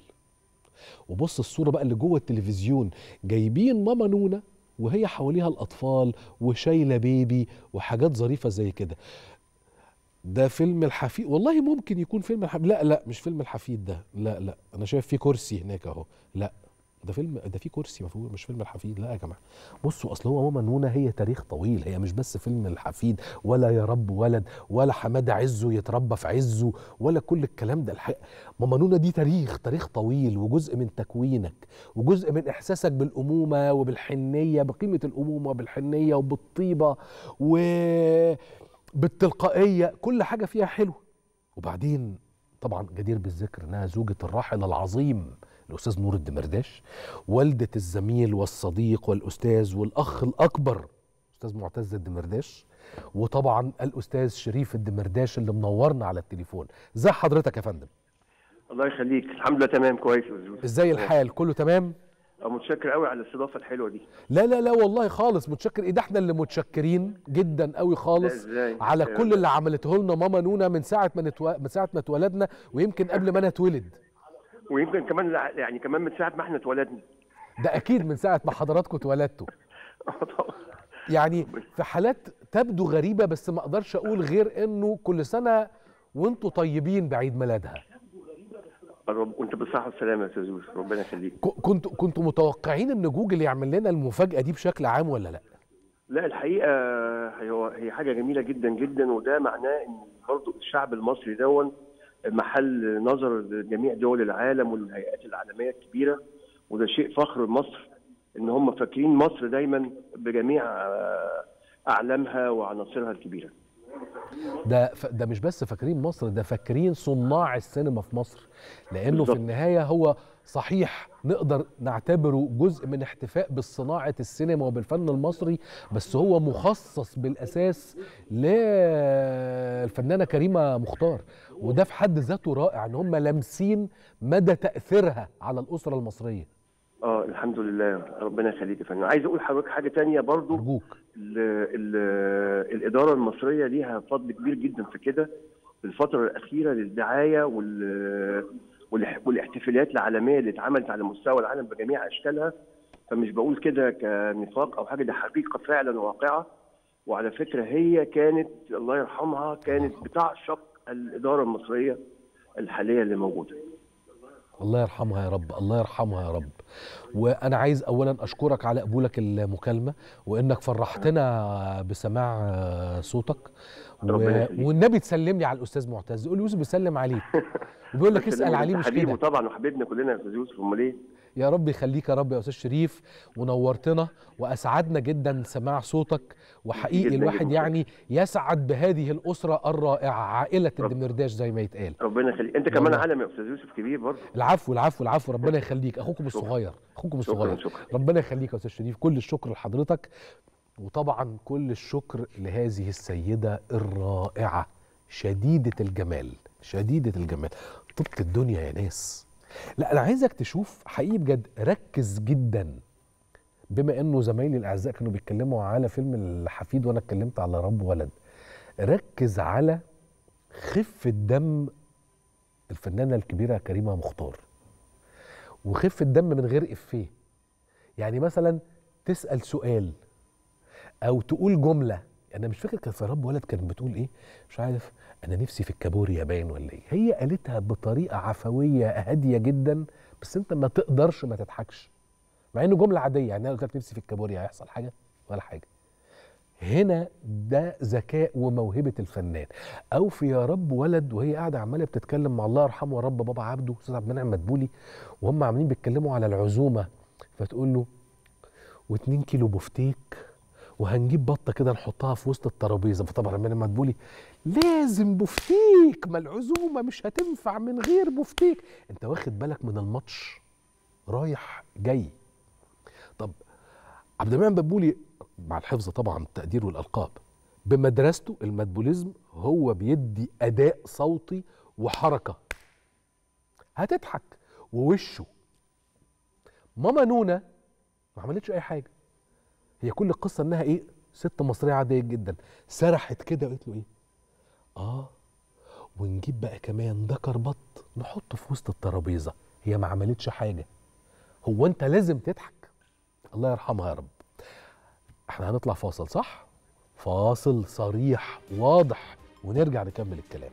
وبص الصورة بقى اللي جوه التلفزيون، جايبين ماما نونة وهي حواليها الأطفال وشايلة بيبي وحاجات ظريفة زي كده. ده فيلم الحفيد، والله ممكن يكون فيلم الحفيد. لا لا مش فيلم الحفيد ده، لا لا انا شايف في كرسي هناك اهو. لا ده فيلم، ده في كرسي مفهوم، مش فيلم الحفيد. لا يا جماعه بصوا، اصل هو ماما نونه هي تاريخ طويل، هي مش بس فيلم الحفيد ولا يا رب ولد ولا حماده عزه يتربى في عزه ولا كل الكلام ده. الحق ماما نونه دي تاريخ تاريخ طويل، وجزء من تكوينك وجزء من احساسك بالامومه وبالحنيه، بقيمه الامومه وبالحنيه وبالطيبه و بالتلقائية، كل حاجة فيها حلوة. وبعدين طبعا جدير بالذكر انها زوجة الراحل العظيم الأستاذ نور الدمرداش، والدة الزميل والصديق والأستاذ والأخ الأكبر الأستاذ معتز الدمرداش، وطبعا الأستاذ شريف الدمرداش اللي منورنا على التليفون. ازي حضرتك يا فندم؟ الله يخليك، الحمد لله تمام كويس. ازاي الحال؟ كله تمام؟ متشكر قوي على الاستضافه الحلوه دي. لا لا لا والله خالص متشكر، ايه ده احنا اللي متشكرين جدا قوي خالص على كل اللي عملته لنا ماما نونا من ساعه ما نتو... من ساعه ما اتولدنا، ويمكن قبل ما انا اتولد، ويمكن كمان يعني كمان من ساعه ما احنا اتولدنا. ده اكيد من ساعه ما حضراتكم اتولدتوا. يعني في حالات تبدو غريبه بس ما اقدرش اقول غير انه كل سنه وانتم طيبين بعيد ميلادها. وانت بالصحه والسلامه يا استاذ يوسف، ربنا يخليك. كنت كنتوا متوقعين ان جوجل يعمل لنا المفاجاه دي بشكل عام ولا لا؟ لا الحقيقه هي هي حاجه جميله جدا جدا، وده معناه ان برضه الشعب المصري دون محل نظر جميع دول العالم والهيئات العالميه الكبيره، وده شيء فخر لمصر ان هم فاكرين مصر دايما بجميع اعلامها وعناصرها الكبيره. ده ده مش بس فاكرين مصر، ده فاكرين صناع السينما في مصر، لأنه بالضبط. في النهاية هو صحيح نقدر نعتبره جزء من احتفاء بالصناعة السينما وبالفن المصري، بس هو مخصص بالأساس للفنانة كريمة مختار، وده في حد ذاته رائع إن هم لامسين مدى تأثيرها على الأسرة المصرية. اه الحمد لله ربنا يخليك يا فندم. عايز اقول لحضرتك حاجه ثانيه برضو، ارجوك. الاداره المصريه ليها فضل كبير جدا في كده في الفتره الاخيره للدعايه وال والاحتفالات العالميه اللي اتعملت على مستوى العالم بجميع اشكالها، فمش بقول كده كنفاق او حاجه، ده حقيقه فعلا واقعه. وعلى فكره هي كانت الله يرحمها كانت بتعشق الاداره المصريه الحاليه اللي موجوده. الله يرحمها يا رب، الله يرحمها يا رب. وأنا عايز أولا أشكرك على قبولك المكالمة وإنك فرحتنا بسماع صوتك، و... والنبي تسلمني على الأستاذ معتز، يقول يوسف بيسلم عليك وبيقول لك اسأل عليه مش كده. طبعا وحبيبنا كلنا يا أستاذ يوسف، أمال إيه؟ يا رب يخليك يا رب يا أستاذ شريف، ونورتنا وأسعدنا جدا سماع صوتك، وحقيقي الواحد يعني يسعد بهذه الأسرة الرائعة، عائلة الدمرداش زي ما يتقال. ربنا يخليك، أنت كمان عالم يا أستاذ يوسف كبير برضه. العفو العفو العفو، ربنا يخليك، أخوكم الصغير أخوكم الصغير. شكرا شكرا. ربنا يخليك يا أستاذ شريف، كل الشكر لحضرتك، وطبعا كل الشكر لهذه السيدة الرائعة شديدة الجمال، شديدة الجمال، طبت الدنيا يا ناس. لا انا عايزك تشوف حقيقي بجد، ركز جدا، بما انه زمايلي الاعزاء كانوا بيتكلموا على فيلم الحفيد وانا اتكلمت على رب ولد. ركز على خفه دم الفنانه الكبيره كريمه مختار، وخفه دم من غير افيه. يعني مثلا تسال سؤال او تقول جمله، انا مش فاكر كان في رب ولد كانت بتقول ايه، مش عارف انا نفسي في الكابوريا باين ولا ايه، هي قالتها بطريقه عفويه هاديه جدا، بس انت ما تقدرش ما تضحكش، مع انه جمله عاديه. يعني انا قلت لك نفسي في الكابوريا هيحصل حاجه؟ ولا حاجه. هنا ده ذكاء وموهبه الفنان. او في يا رب ولد وهي قاعده عماله بتتكلم مع الله يرحمه يا رب بابا عبده استاذ عبد المنعم المدبولي وهم عاملين بيتكلموا على العزومه، فتقول له واتنين كيلو بفتيك وهنجيب بطه كده نحطها في وسط الترابيزه. فطبعا عبد المنعم المدبولي لازم بفتيك، ما العزومه مش هتنفع من غير بفتيك. انت واخد بالك من الماتش رايح جاي. طب عبد المنعم المدبولي مع الحفظ طبعا التقدير والالقاب بمدرسته المدبوليزم هو بيدي اداء صوتي وحركه هتضحك ووشه. ماما نونا ما عملتش اي حاجه، هي كل القصه انها ايه، ست مصريه عاديه جدا سرحت كده وقالت له ايه، اه ونجيب بقى كمان ده كربط نحطه في وسط الترابيزه. هي ما عملتش حاجه، هو انت لازم تضحك. الله يرحمها يا رب. احنا هنطلع فاصل صح؟ فاصل صريح واضح ونرجع نكمل الكلام.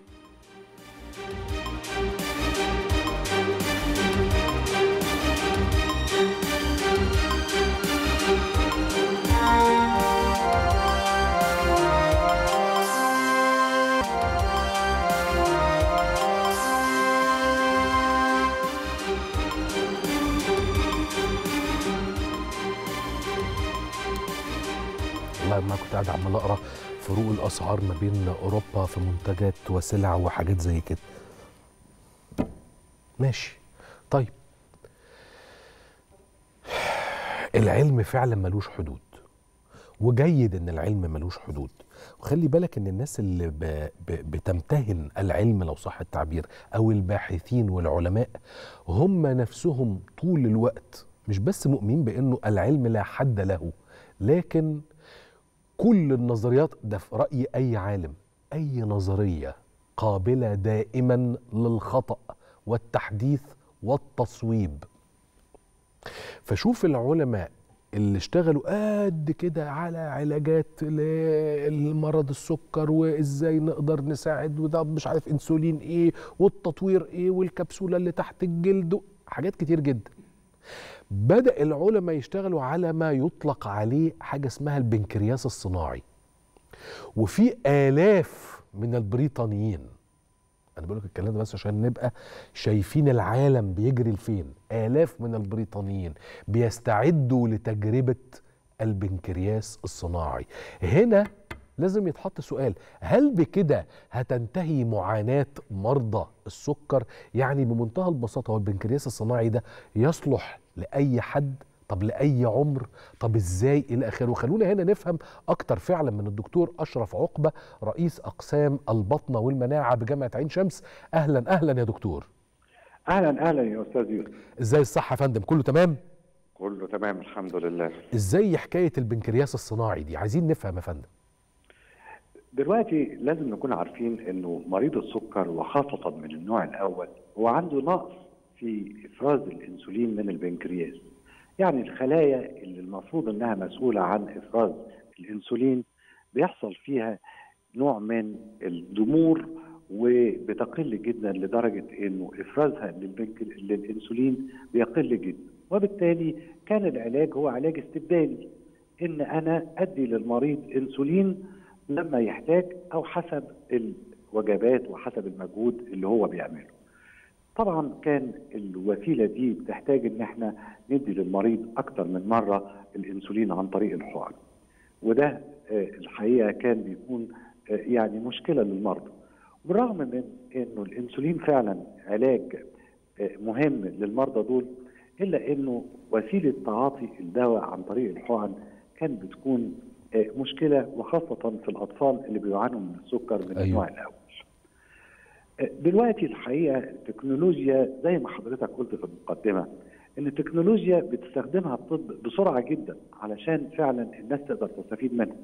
ما كنت قاعد عمال اقرا فروق الاسعار ما بين اوروبا في منتجات وسلع وحاجات زي كده. ماشي طيب، العلم فعلا ملوش حدود، وجيد ان العلم ملوش حدود. وخلي بالك ان الناس اللي ب... ب... بتمتهن العلم لو صح التعبير، او الباحثين والعلماء، هم نفسهم طول الوقت مش بس مؤمنين بانه العلم لا حد له، لكن كل النظريات ده في رأي أي عالم، أي نظرية قابلة دائما للخطأ والتحديث والتصويب. فشوف العلماء اللي اشتغلوا قد كده على علاجات لمرض السكر وازاي نقدر نساعد، وده مش عارف انسولين ايه والتطوير ايه والكبسولة اللي تحت الجلد، حاجات كتير جدا. بدأ العلماء يشتغلوا على ما يطلق عليه حاجة اسمها البنكرياس الصناعي، وفي آلاف من البريطانيين، أنا بقول لك الكلام ده بس عشان نبقى شايفين العالم بيجري لفين، آلاف من البريطانيين بيستعدوا لتجربة البنكرياس الصناعي. هنا لازم يتحط سؤال، هل بكده هتنتهي معاناة مرضى السكر؟ يعني بمنتهى البساطة هو البنكرياس الصناعي ده يصلح لأي حد؟ طب لأي عمر؟ طب إزاي؟ إلى آخره. وخلونا هنا نفهم أكتر فعلا من الدكتور أشرف عقبة رئيس أقسام البطنة والمناعة بجامعة عين شمس. أهلا أهلا يا دكتور. أهلا أهلا يا أستاذ يوسف. إزاي الصحة يا فندم؟ كله تمام؟ كله تمام الحمد لله. إزاي حكاية البنكرياس الصناعي دي؟ عايزين نفهم يا فندم. دلوقتي لازم نكون عارفين انه مريض السكر وخاصة من النوع الاول هو عنده نقص في افراز الانسولين من البنكرياس. يعني الخلايا اللي المفروض انها مسؤولة عن افراز الانسولين بيحصل فيها نوع من الضمور، وبتقل جدا لدرجة انه افرازها للانسولين بيقل جدا. وبالتالي كان العلاج هو علاج استبدالي، ان انا ادي للمريض انسولين لما يحتاج او حسب الوجبات وحسب المجهود اللي هو بيعمله. طبعا كان الوسيله دي بتحتاج ان احنا ندي للمريض اكتر من مره الانسولين عن طريق الحقن، وده الحقيقه كان بيكون يعني مشكله للمرضى. بالرغم من انه الانسولين فعلا علاج مهم للمرضى دول، الا انه وسيله تعاطي الدواء عن طريق الحقن كان بتكون مشكلة، وخاصة في الأطفال اللي بيعانوا من السكر من أيوة. النوع الأول. دلوقتي الحقيقة التكنولوجيا زي ما حضرتك قلت في المقدمة، إن التكنولوجيا بتستخدمها الطب بسرعة جدا علشان فعلا الناس تقدر تستفيد منها.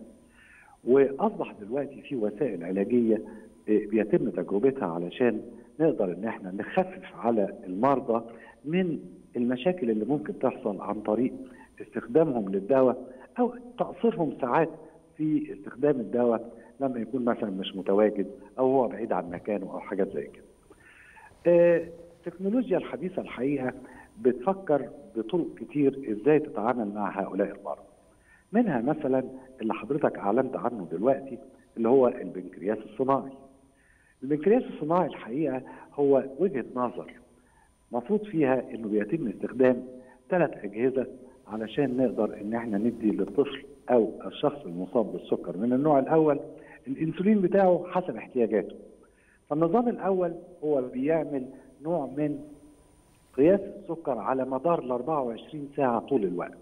وأصبح دلوقتي في وسائل علاجية بيتم تجربتها علشان نقدر إن احنا نخفف على المرضى من المشاكل اللي ممكن تحصل عن طريق استخدامهم للدواء، أو تقصيرهم ساعات في استخدام الدواء لما يكون مثلا مش متواجد أو هو بعيد عن مكانه أو حاجات زي كده. التكنولوجيا الحديثة الحقيقة بتفكر بطرق كتير إزاي تتعامل مع هؤلاء المرضى. منها مثلا اللي حضرتك اعلنت عنه دلوقتي اللي هو البنكرياس الصناعي. البنكرياس الصناعي الحقيقه هو وجهه نظر مفروض فيها انه بيتم استخدام ثلاث اجهزه علشان نقدر ان احنا ندي للطفل او الشخص المصاب بالسكر من النوع الاول الانسولين بتاعه حسب احتياجاته. فالنظام الاول هو بيعمل نوع من قياس السكر على مدار ال أربعة وعشرين ساعه طول الوقت.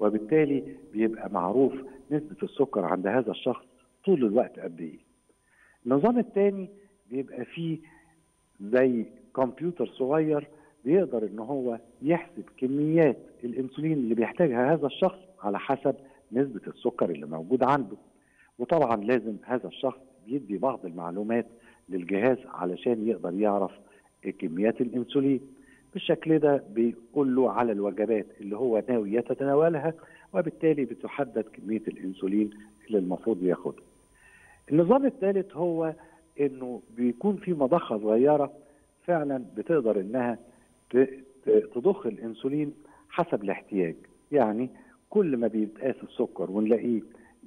وبالتالي بيبقى معروف نسبه السكر عند هذا الشخص طول الوقت قد ايه. النظام الثاني بيبقى فيه زي كمبيوتر صغير بيقدر ان هو يحسب كميات الانسولين اللي بيحتاجها هذا الشخص على حسب نسبه السكر اللي موجود عنده. وطبعا لازم هذا الشخص بيدي بعض المعلومات للجهاز علشان يقدر يعرف كميات الانسولين. بالشكل ده بيقول له على الوجبات اللي هو ناوي يتناولها وبالتالي بتحدد كميه الانسولين اللي المفروض ياخده. النظام الثالث هو انه بيكون في مضخه صغيره فعلا بتقدر انها تضخ الانسولين حسب الاحتياج، يعني كل ما بيتقاس السكر ونلاقيه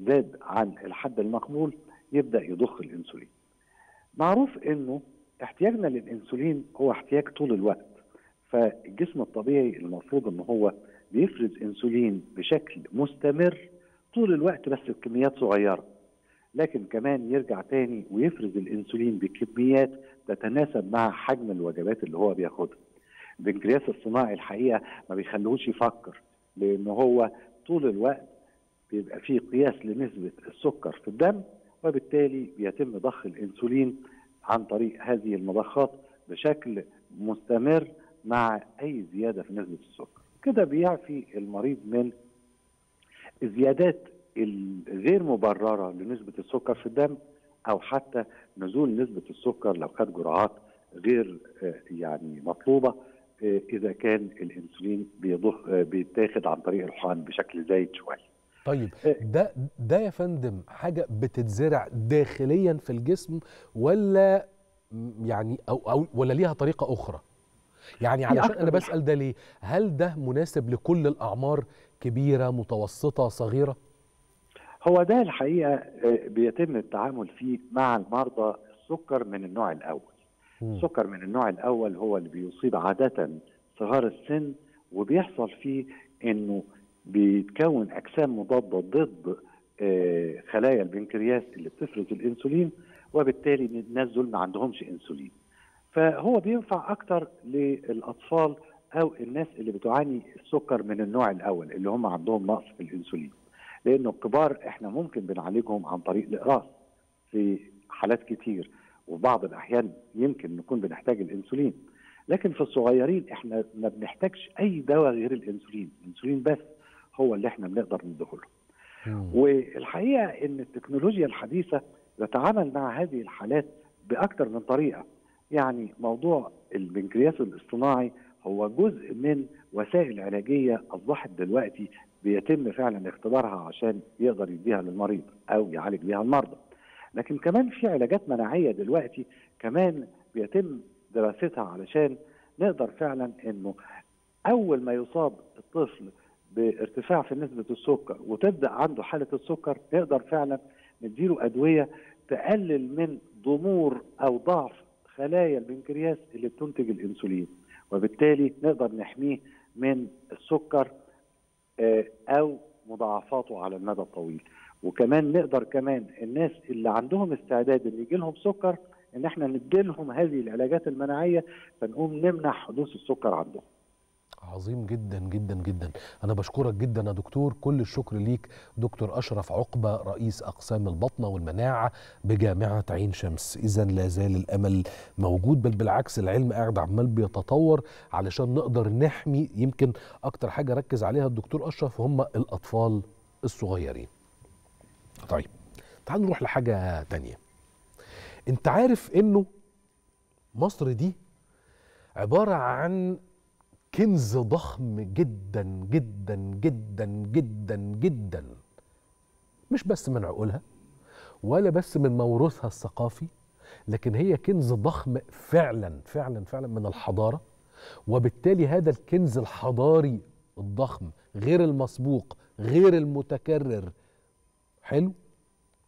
زاد عن الحد المقبول يبدا يضخ الانسولين. معروف انه احتياجنا للانسولين هو احتياج طول الوقت. فالجسم الطبيعي المفروض ان هو بيفرز انسولين بشكل مستمر طول الوقت بس بكميات صغيره. لكن كمان يرجع تاني ويفرز الانسولين بكميات تتناسب مع حجم الوجبات اللي هو بياخدها. البنكرياس الصناعي الحقيقه ما بيخلوش يفكر لان هو طول الوقت بيبقى فيه قياس لنسبه السكر في الدم وبالتالي بيتم ضخ الانسولين عن طريق هذه المضخات بشكل مستمر مع اي زياده في نسبه السكر. كده بيعفي المريض من الزيادات الغير مبرره لنسبه السكر في الدم او حتى نزول نسبه السكر لو خد جرعات غير يعني مطلوبه اذا كان الانسولين بيضخ بيتاخد عن طريق الحقن بشكل زايد شويه. طيب ده ده يا فندم حاجه بتتزرع داخليا في الجسم ولا يعني او او ولا ليها طريقه اخرى؟ يعني علشان انا بسال ده ليه؟ هل ده مناسب لكل الاعمار، كبيره متوسطه صغيره؟ هو ده الحقيقه بيتم التعامل فيه مع المرضى السكر من النوع الاول. م. السكر من النوع الاول هو اللي بيصيب عاده صغار السن وبيحصل فيه انه بيتكون اجسام مضاده ضد خلايا البنكرياس اللي بتفرز الانسولين وبالتالي الناس دول ما عندهمش انسولين. فهو بينفع اكتر للاطفال او الناس اللي بتعاني السكر من النوع الاول اللي هم عندهم نقص في الانسولين، لانه الكبار احنا ممكن بنعالجهم عن طريق الاقراص في حالات كتير وبعض الاحيان يمكن نكون بنحتاج الانسولين، لكن في الصغيرين احنا ما بنحتاجش اي دواء غير الانسولين. الانسولين بس هو اللي احنا بنقدر ندخله. والحقيقه ان التكنولوجيا الحديثه بتتعامل مع هذه الحالات باكتر من طريقه. يعني موضوع البنكرياس الاصطناعي هو جزء من وسائل علاجيه اصبحت دلوقتي بيتم فعلا اختبارها عشان يقدر يديها للمريض او يعالج بيها المرضى. لكن كمان في علاجات مناعيه دلوقتي كمان بيتم دراستها علشان نقدر فعلا انه اول ما يصاب الطفل بارتفاع في نسبه السكر وتبدا عنده حاله السكر نقدر فعلا نديله ادويه تقلل من ضمور او ضعف خلايا البنكرياس اللي بتنتج الانسولين وبالتالي نقدر نحميه من السكر او مضاعفاته على المدى الطويل. وكمان نقدر كمان الناس اللي عندهم استعداد ان يجي لهم سكر ان احنا نديلهم هذه العلاجات المناعيه فنقوم نمنع حدوث السكر عندهم. عظيم جدا جدا جدا. أنا بشكرك جدا يا دكتور، كل الشكر ليك. دكتور أشرف عقبة رئيس أقسام البطنة والمناعة بجامعة عين شمس. إذا لا زال الأمل موجود، بل بالعكس العلم قاعد عمال بيتطور علشان نقدر نحمي. يمكن أكتر حاجة ركز عليها الدكتور أشرف هم الأطفال الصغيرين. طيب تعال نروح لحاجة تانية. أنت عارف إنه مصر دي عبارة عن كنز ضخم جدا جدا جدا جدا جدا، مش بس من عقولها ولا بس من موروثها الثقافي، لكن هي كنز ضخم فعلا فعلا فعلا من الحضارة. وبالتالي هذا الكنز الحضاري الضخم غير المسبوق غير المتكرر. حلو،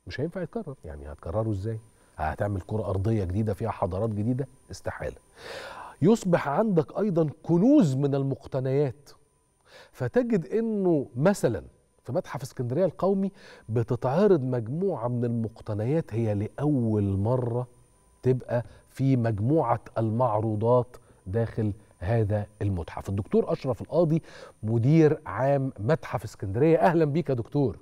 مش هينفع يتكرر، يعني هتكرره ازاي؟ هتعمل كرة أرضية جديدة فيها حضارات جديدة؟ استحالة. يصبح عندك أيضا كنوز من المقتنيات، فتجد أنه مثلا في متحف اسكندرية القومي بتتعرض مجموعة من المقتنيات هي لأول مرة تبقى في مجموعة المعروضات داخل هذا المتحف. الدكتور أشرف القاضي مدير عام متحف اسكندرية، أهلا بيك يا دكتور.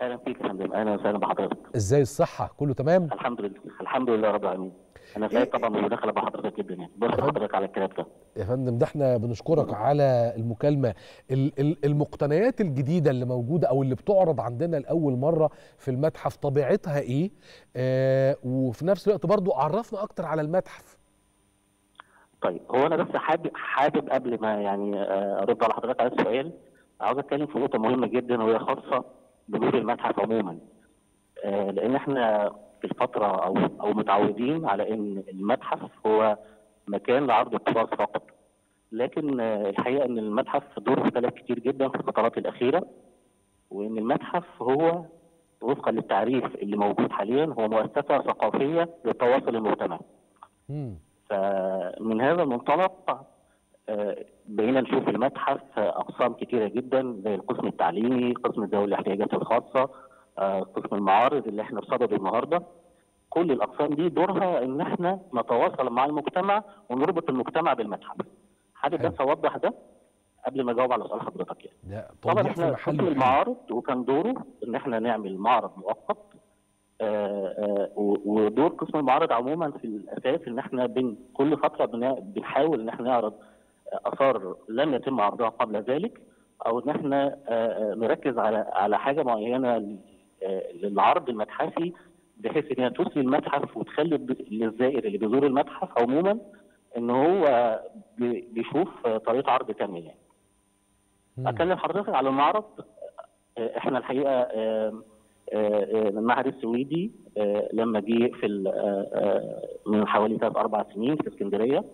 اهلا بيك يا فندم، اهلا وسهلا بحضرتك. ازاي الصحه؟ كله تمام؟ الحمد لله الحمد لله رب العالمين. انا سعيد طبعا بالمداخله بحضرتك جدا، يعني بشكر حضرتك على الكلام ده. يا فندم ده احنا بنشكرك على المكالمه. المقتنيات الجديده اللي موجوده او اللي بتعرض عندنا لاول مره في المتحف طبيعتها ايه؟ آه وفي نفس الوقت برضو عرفنا اكتر على المتحف. طيب هو انا بس حابب حابب قبل ما يعني ارد على حضرتك على السؤال، عاوز اتكلم في نقطه مهمه جدا وهي خاصه دور المتحف عموما، آه لان احنا في الفتره او او متعودين على ان المتحف هو مكان لعرض التراث فقط، لكن آه الحقيقه ان المتحف دوره اختلف كتير جدا في الفترات الاخيره، وان المتحف هو وفقا للتعريف اللي موجود حاليا هو مؤسسه ثقافيه للتواصل المجتمعي. فمن هذا المنطلق آه بقينا نشوف المتحف اقسام كتيره جدا زي القسم التعليمي، قسم ذوي الاحتياجات الخاصه، آه قسم المعارض اللي احنا في صدده النهارده. كل الاقسام دي دورها ان احنا نتواصل مع المجتمع ونربط المجتمع بالمتحف. حابب بس اوضح ده قبل ما اجاوب على سؤال حضرتك. يعني طبعا احنا قسم المعارض وكان دوره ان احنا نعمل معرض مؤقت، آه آه ودور قسم المعارض عموما في الاساس ان احنا بين كل فتره بنحاول ان احنا نعرض آثار لم يتم عرضها قبل ذلك، أو إن إحنا نركز على على حاجة معينة للعرض المتحفي بحيث إنها تسري المتحف وتخلي للزائر اللي بيزور المتحف عموما إن هو بيشوف طريقة عرض تانية. يعني أتكلم حضرتك على المعرض، إحنا الحقيقة المعهد السويدي لما جه في من حوالي ثلاث أربع سنين في اسكندرية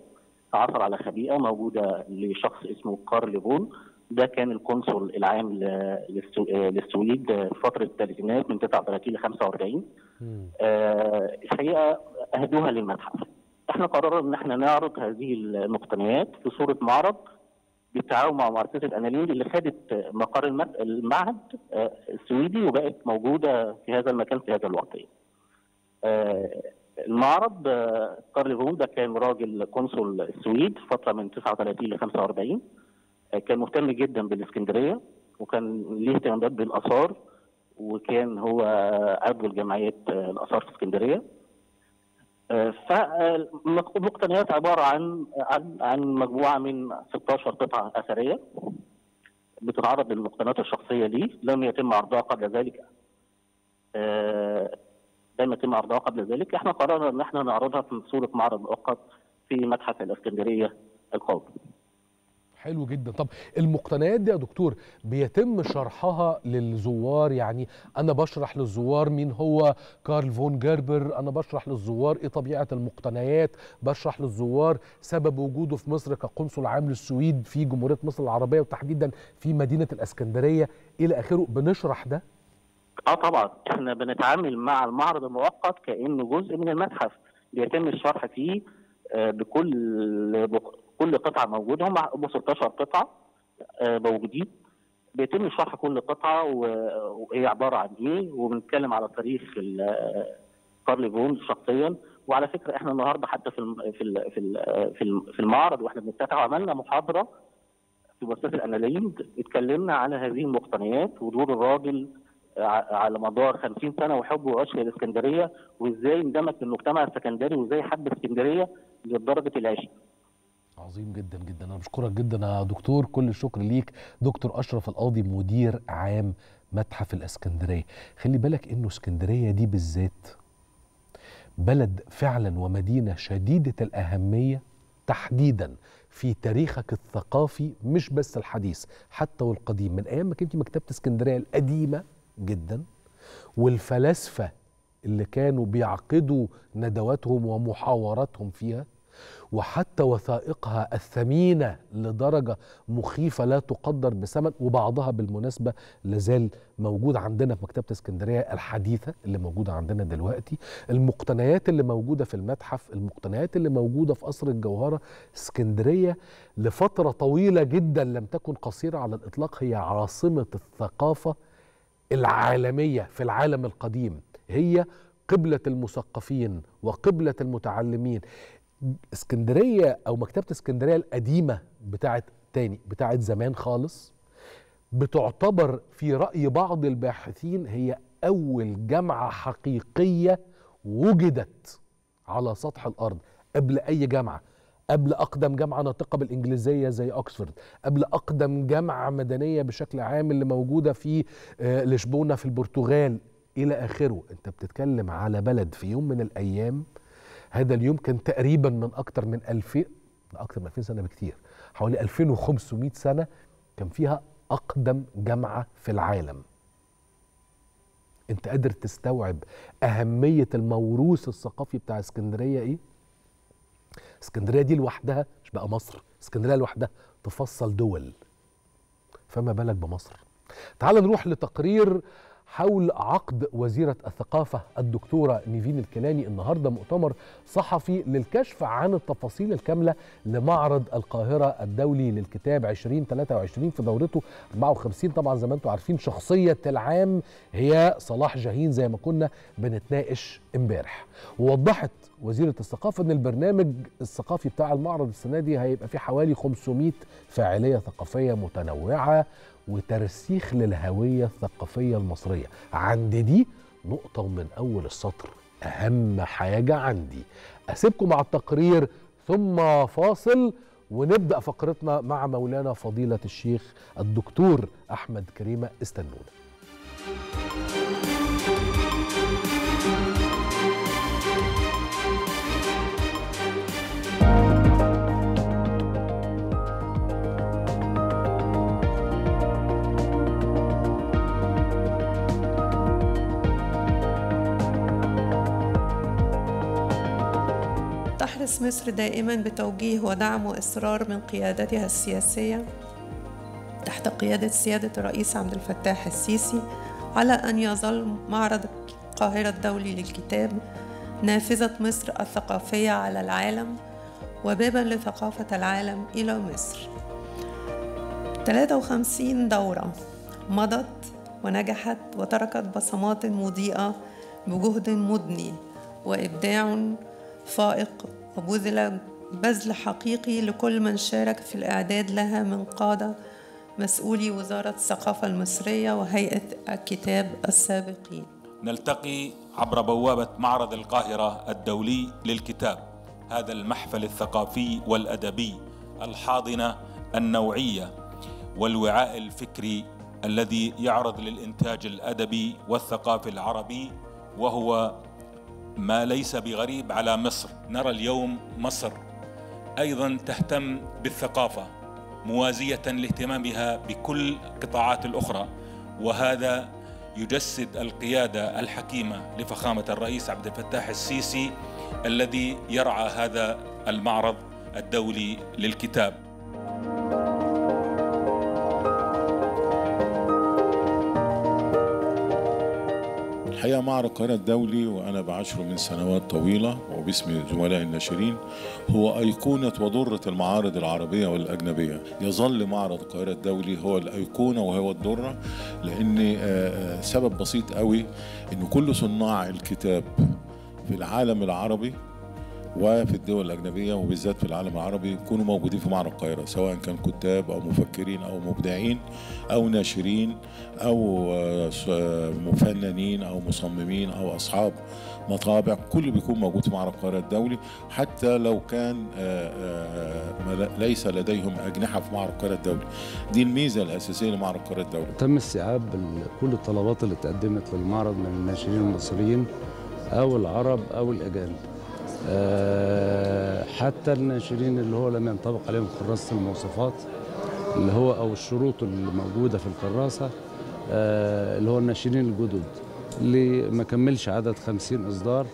تعثر على خبيئه موجوده لشخص اسمه كارل بون، ده كان القنصل العام للسويد في فتره الثلاثينات من تسعة وثلاثين ل خمسة وأربعين. آه الحقيقه اهدوها للمتحف. احنا قررنا ان احنا نعرض هذه المقتنيات في صوره معرض بالتعاون مع مؤسسه اناليل اللي خدت مقر المعهد السويدي وبقت موجوده في هذا المكان في هذا الوقت. آه المعرض كارل بون ده كان راجل قنصل السويد فتره من تسعة وثلاثين ل خمسة وأربعين، كان مهتم جدا بالاسكندريه وكان ليه اهتمامات بالاثار، وكان هو عضو الجمعيات الاثار في اسكندريه. فالمقتنيات عباره عن عن عن مجموعه من ستة عشر قطعه اثريه بتتعرض للمقتنيات الشخصيه ليه لم يتم عرضها قبل ذلك. أه لما يتم عرضها قبل ذلك احنا قررنا ان احنا نعرضها في صوره معرض مؤقت في متحف الاسكندريه القومي. حلو جدا. طب المقتنيات دي يا دكتور بيتم شرحها للزوار؟ يعني انا بشرح للزوار مين هو كارل فون جيربر، انا بشرح للزوار ايه طبيعه المقتنيات، بشرح للزوار سبب وجوده في مصر كقنصل عام للسويد في جمهوريه مصر العربيه وتحديدا في مدينه الاسكندريه الى اخره، بنشرح ده؟ اه طبعا احنا بنتعامل مع المعرض المؤقت كانه جزء من المتحف، بيتم الشرح فيه بكل كل قطعه موجوده، هم ستة عشر قطعه موجودين، بيتم شرح كل قطعه وهي عباره عن ايه، وبنتكلم على تاريخ كارل بون شخصيا. وعلى فكره احنا النهارده حتى في في في في المعرض واحنا بنفتتح عملنا محاضره في مؤسسه الاناليد، اتكلمنا على هذه المقتنيات ودور الراجل على مدار خمسين سنه وحبه وعشق الاسكندريه، وازاي اندمج في المجتمع السكندري وازاي حب اسكندريه لدرجه العشق. عظيم جدا جدا، انا بشكرك جدا يا دكتور، كل الشكر ليك. دكتور اشرف القاضي مدير عام متحف الاسكندريه. خلي بالك انه اسكندريه دي بالذات بلد فعلا ومدينه شديده الاهميه تحديدا في تاريخك الثقافي، مش بس الحديث حتى والقديم، من ايام ما كنت مكتبه اسكندريه القديمه جدا والفلاسفة اللي كانوا بيعقدوا ندواتهم ومحاوراتهم فيها، وحتى وثائقها الثمينة لدرجة مخيفة لا تقدر بثمن، وبعضها بالمناسبة لازال موجود عندنا في مكتبة اسكندرية الحديثة اللي موجودة عندنا دلوقتي، المقتنيات اللي موجودة في المتحف، المقتنيات اللي موجودة في قصر الجوهرة. اسكندرية لفترة طويلة جدا لم تكن قصيرة على الإطلاق هي عاصمة الثقافة العالمية في العالم القديم، هي قبلة المثقفين وقبلة المتعلمين. اسكندرية أو مكتبة اسكندرية القديمة بتاعت تاني بتاعت زمان خالص بتعتبر في رأي بعض الباحثين هي أول جامعة حقيقية وجدت على سطح الأرض، قبل أي جامعة، قبل أقدم جامعة ناطقة بالإنجليزية زي أكسفورد، قبل أقدم جامعة مدنية بشكل عام اللي موجودة في لشبونة في البرتغال إلى آخره. أنت بتتكلم على بلد في يوم من الأيام، هذا اليوم كان تقريبا من أكتر من ألفين أكتر من ألفين سنة بكتير، حوالي ألفين وخمسمائة سنة، كان فيها أقدم جامعة في العالم. أنت قادر تستوعب أهمية الموروث الثقافي بتاع اسكندرية إيه؟ اسكندرية دي لوحدها، مش بقى مصر، اسكندرية لوحدها تفصل دول، فما بالك بمصر. تعال نروح لتقرير حول عقد وزيرة الثقافة الدكتورة نيفين الكلاني النهاردة مؤتمر صحفي للكشف عن التفاصيل الكاملة لمعرض القاهرة الدولي للكتاب ألفين وثلاثة وعشرين في دورته أربعة وخمسين. طبعا زي ما انتم عارفين شخصية العام هي صلاح جاهين زي ما كنا بنتناقش امبارح، ووضحت وزيرة الثقافة ان البرنامج الثقافي بتاع المعرض السنة دي هيبقى فيه حوالي خمسمائة فاعلية ثقافية متنوعة وترسيخ للهوية الثقافية المصرية. عندي دي نقطة ومن أول السطر أهم حاجة عندي. أسيبكم مع التقرير ثم فاصل ونبدأ فقرتنا مع مولانا فضيلة الشيخ الدكتور أحمد كريمة. استنونا. تحرص مصر دائما بتوجيه ودعم وإصرار من قيادتها السياسية تحت قيادة سيادة الرئيس عبد الفتاح السيسي على أن يظل معرض القاهرة الدولي للكتاب نافذة مصر الثقافية على العالم وبابا لثقافة العالم إلى مصر. ثلاثة وخمسين دورة مضت ونجحت وتركت بصمات مضيئة بجهد مدني وإبداع فائق وبذل بذل حقيقي لكل من شارك في الإعداد لها من قادة مسؤولي وزارة الثقافة المصرية وهيئة الكتاب السابقين. نلتقي عبر بوابة معرض القاهرة الدولي للكتاب، هذا المحفل الثقافي والأدبي، الحاضنة النوعية والوعاء الفكري الذي يعرض للإنتاج الأدبي والثقافي العربي، وهو ما ليس بغريب على مصر. نرى اليوم مصر أيضا تهتم بالثقافة موازية لاهتمامها بكل القطاعات الأخرى، وهذا يجسد القيادة الحكيمة لفخامة الرئيس عبد الفتاح السيسي الذي يرعى هذا المعرض الدولي للكتاب. الحقيقة معرض القاهرة الدولي وأنا بعشره من سنوات طويلة وباسم زملائي الناشرين هو أيقونة وضرة المعارض العربية والأجنبية. يظل معرض القاهرة الدولي هو الأيقونة وهو الضرة، لأن سبب بسيط قوي إن كل صناع الكتاب في العالم العربي وفي الدول الأجنبية وبالذات في العالم العربي يكونوا موجودين في معرض القاهرة، سواء كان كتاب أو مفكرين أو مبدعين أو ناشرين أو مفننين أو مصممين أو أصحاب مطابع، كل بيكون موجود في معرض القاهرة الدولي. حتى لو كان ليس لديهم أجنحة في معرض القاهرة الدولي، دي الميزة الأساسية لمعرض القاهرة الدولي. تم استيعاب كل الطلبات اللي تقدمت للمعرض من الناشرين المصريين أو العرب أو الأجانب، أه حتى الناشرين اللي هو لم ينطبق عليهم كراسة المواصفات اللي هو أو الشروط اللي موجودة في الكراسة، أه اللي هو الناشرين الجدد اللي ما كملش عدد خمسين إصدار،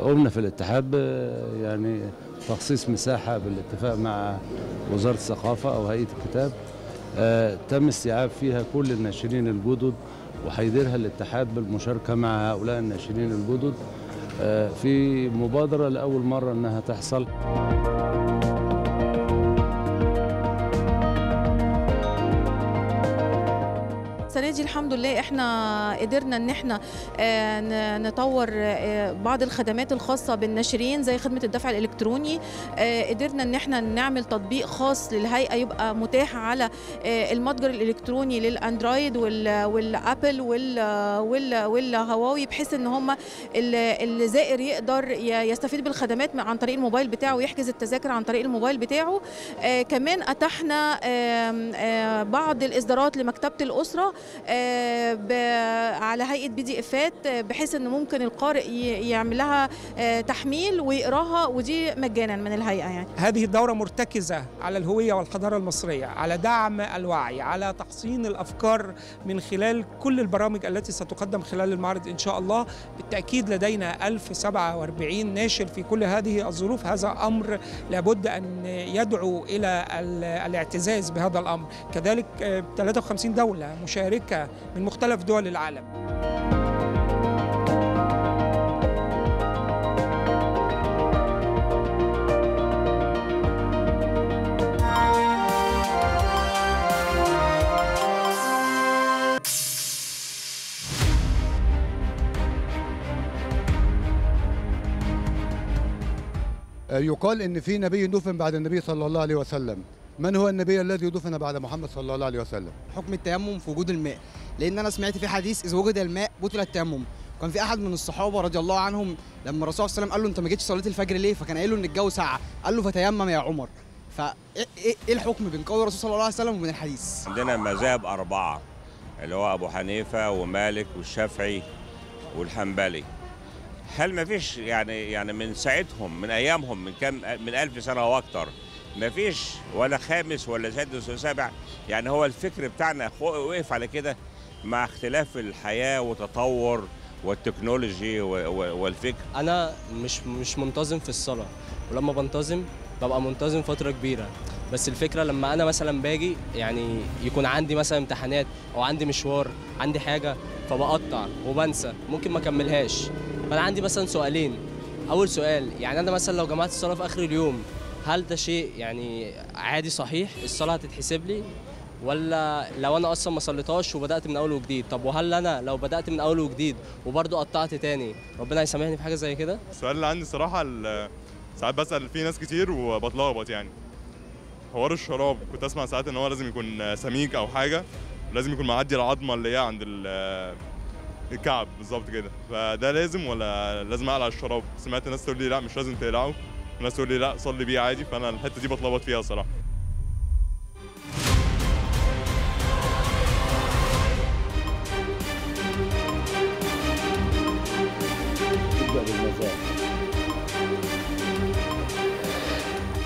قمنا في الاتحاد يعني تخصيص مساحة بالاتفاق مع وزارة الثقافة أو هيئة الكتاب تم استيعاب فيها كل الناشرين الجدد، وهيديرها الاتحاد بالمشاركة مع هؤلاء الناشرين الجدد في مبادرة لأول مرة أنها تحصل. السنة دي الحمد لله احنا قدرنا ان احنا نطور بعض الخدمات الخاصة بالناشرين زي خدمة الدفع الالكتروني، قدرنا ان احنا نعمل تطبيق خاص للهيئة يبقى متاح على المتجر الالكتروني للاندرويد والابل والهواوي، بحيث ان هم الزائر يقدر يستفيد بالخدمات عن طريق الموبايل بتاعه ويحجز التذاكر عن طريق الموبايل بتاعه. كمان اتحنا بعض الاصدارات لمكتبة الاسرة على هيئة بي دي افات، بحيث ان ممكن القارئ يعملها تحميل ويقراها، ودي مجانا من الهيئة. يعني هذه الدورة مرتكزة على الهوية والحضارة المصرية، على دعم الوعي، على تحصين الافكار من خلال كل البرامج التي ستقدم خلال المعرض ان شاء الله. بالتأكيد لدينا ألف وسبعة وأربعين ناشر في كل هذه الظروف، هذا امر لابد ان يدعو الى الاعتزاز بهذا الامر. كذلك ثلاثة وخمسين دولة مشاركة من مختلف دول العالم. يقال إن في نبي دفن بعد النبي صلى الله عليه وسلم، من هو النبي الذي دفن بعد محمد صلى الله عليه وسلم؟ حكم التيمم في وجود الماء، لأن أنا سمعت في حديث إذا وجد الماء بطل التيمم. كان في أحد من الصحابة رضي الله عنهم لما الرسول صلى الله عليه وسلم قال له أنت ما جيتش صليت الفجر ليه؟ فكان قايل له إن الجو ساقع، قال له فتيمم يا عمر. فإيه إيه الحكم بين قول الرسول صلى الله عليه وسلم وبين الحديث؟ عندنا مذاهب أربعة اللي هو أبو حنيفة ومالك والشافعي والحنبلي. هل ما فيش يعني يعني من ساعتهم من أيامهم من كام من ألف سنة وأكتر ما فيش ولا خامس ولا سادس ولا سابع؟ يعني هو الفكر بتاعنا وقف على كده مع اختلاف الحياة وتطور والتكنولوجي والفكر. أنا مش مش منتظم في الصلاة، ولما بنتظم ببقى منتظم فترة كبيرة، بس الفكرة لما أنا مثلا باجي يعني يكون عندي مثلا امتحانات أو عندي مشوار عندي حاجة فبقطع وبنسى ممكن ما أكملهاش. فأنا عندي مثلا سؤالين. أول سؤال يعني أنا مثلا لو جمعت الصلاة في آخر اليوم هل ده شيء يعني عادي صحيح؟ الصلاة هتتحسب لي؟ ولا لو أنا أصلا ما صليتهاش وبدأت من أول وجديد؟ طب وهل أنا لو بدأت من أول وجديد وبرضه قطعت تاني ربنا هيسامحني في حاجة زي كده؟ السؤال اللي عندي صراحة ساعات بسأل فيه ناس كتير وبتلخبط، يعني حوار الشراب كنت أسمع ساعات إن هو لازم يكون سميك أو حاجة، لازم يكون معدي العظمة اللي هي عند الكعب بالظبط كده، فده لازم ولا لازم أقلع الشراب؟ سمعت ناس تقول لي لا مش لازم تقلعه، الناس تقول لي لا صلي بيه عادي، فانا الحته دي بتلخبط فيها صراحه.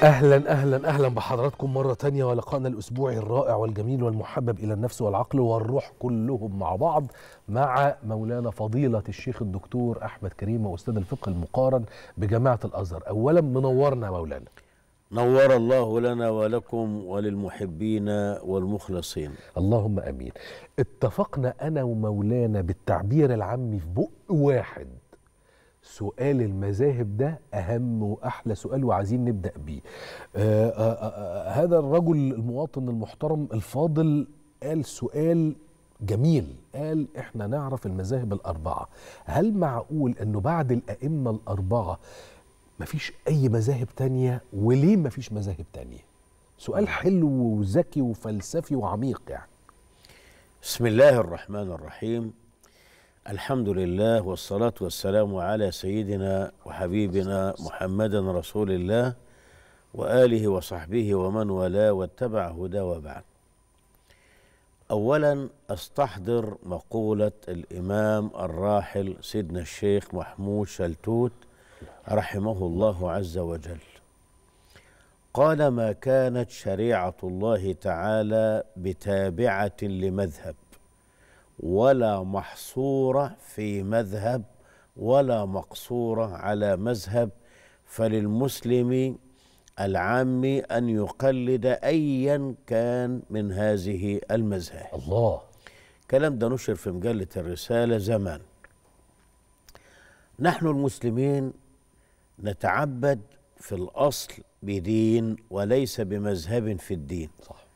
اهلا اهلا اهلا بحضراتكم مره تانية، ولقائنا الاسبوعي الرائع والجميل والمحبب الى النفس والعقل والروح كلهم مع بعض مع مولانا فضيله الشيخ الدكتور احمد كريمه استاذ الفقه المقارن بجامعه الازهر. اولا منورنا مولانا. نور الله لنا ولكم وللمحبين والمخلصين. اللهم امين. اتفقنا انا ومولانا بالتعبير العامي في بق واحد، سؤال المذاهب ده أهم وأحلى سؤال وعايزين نبدأ بيه. آآ آآ هذا الرجل المواطن المحترم الفاضل قال سؤال جميل، قال إحنا نعرف المذاهب الأربعة، هل معقول أنه بعد الأئمة الأربعة مفيش أي مذاهب تانية؟ وليه مفيش مذاهب تانية؟ سؤال حلو وذكي وفلسفي وعميق يعني. بسم الله الرحمن الرحيم، الحمد لله والصلاة والسلام على سيدنا وحبيبنا محمد رسول الله وآله وصحبه ومن والاه واتبع هداه، وبعد. أولا أستحضر مقولة الإمام الراحل سيدنا الشيخ محمود شلتوت رحمه الله عز وجل، قال ما كانت شريعة الله تعالى بتابعة لمذهب ولا محصورة في مذهب ولا مقصورة على مذهب، فللمسلم العامي أن يقلد أيا كان من هذه المذاهب. الله، كلام ده نشر في مجلة الرسالة زمان. نحن المسلمين نتعبد في الأصل بدين وليس بمذهب في الدين، صح.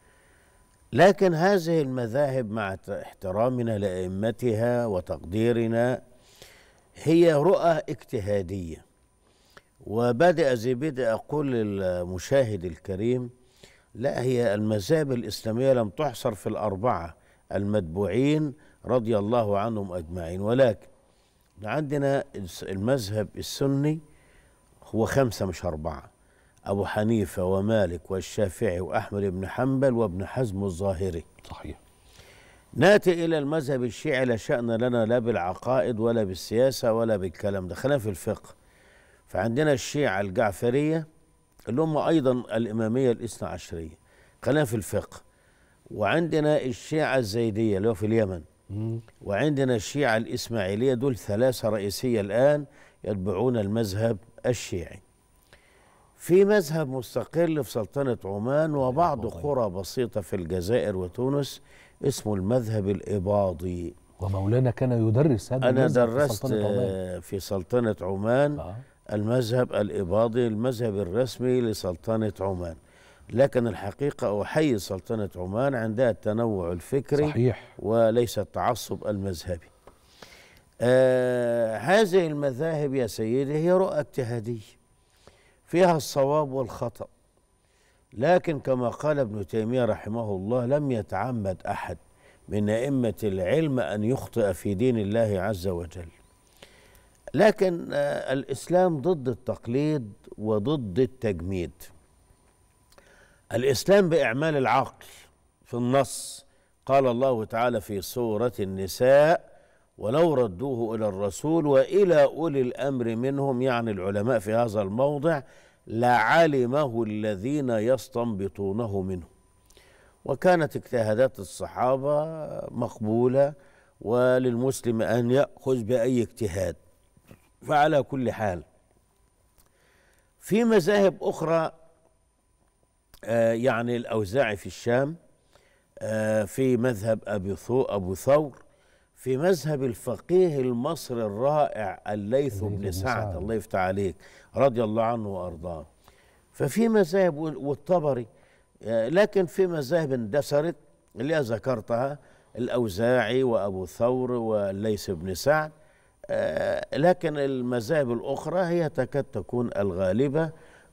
لكن هذه المذاهب مع احترامنا لأئمتها وتقديرنا هي رؤى اجتهادية، وبدأ زي بدأ أقول للمشاهد الكريم، لا، هي المذاهب الإسلامية لم تحصر في الأربعة المتبوعين رضي الله عنهم أجمعين، ولكن عندنا المذهب السني هو خمسة مش أربعة، أبو حنيفة ومالك والشافعي وأحمد بن حنبل وابن حزم الظاهري، صحيح. ناتي إلى المذهب الشيعي، لا شأن لنا لا بالعقائد ولا بالسياسة ولا بالكلام ده، خلينا في الفقه. فعندنا الشيعة الجعفرية اللي هم أيضا الإمامية الاثنى عشرية، خلينا في الفقه. وعندنا الشيعة الزيدية اللي هو في اليمن، وعندنا الشيعة الإسماعيلية. دول ثلاثة رئيسية الآن يتبعون المذهب الشيعي. في مذهب مستقل في سلطنة عمان وبعض قرى بسيطة في الجزائر وتونس اسمه المذهب الإباضي، ومولانا كان يدرس هذا. أنا درست في سلطنة عمان, في سلطنة عمان آه. المذهب الإباضي المذهب الرسمي لسلطنة عمان، لكن الحقيقة أحيي سلطنة عمان عندها التنوع الفكري، صحيح، وليس التعصب المذهبي. آه هذه المذاهب يا سيدي هي رؤى اجتهادية فيها الصواب والخطأ، لكن كما قال ابن تيمية رحمه الله لم يتعمد أحد من أئمة العلم أن يخطئ في دين الله عز وجل. لكن آه الإسلام ضد التقليد وضد التجميد. الإسلام بإعمال العقل في النص، قال الله تعالى في سورة النساء ولو ردوه إلى الرسول وإلى أولي الأمر منهم، يعني العلماء في هذا الموضع، لعلمه الذين يستنبطونه منه. وكانت اجتهادات الصحابة مقبولة، وللمسلم أن يأخذ بأي اجتهاد. فعلى كل حال في مذاهب أخرى، آه يعني الأوزاعي في الشام، آه في مذهب أبو ثور أبو ثور في مذهب الفقيه المصري الرائع الليث بن سعد الله يفتح عليك رضي الله عنه وأرضاه. ففي مذاهب، والطبري، آه لكن في مذاهب اندثرت اللي ذكرتها، الأوزاعي وأبو ثور والليث بن سعد. آه لكن المذاهب الأخرى هي تكاد تكون الغالبة،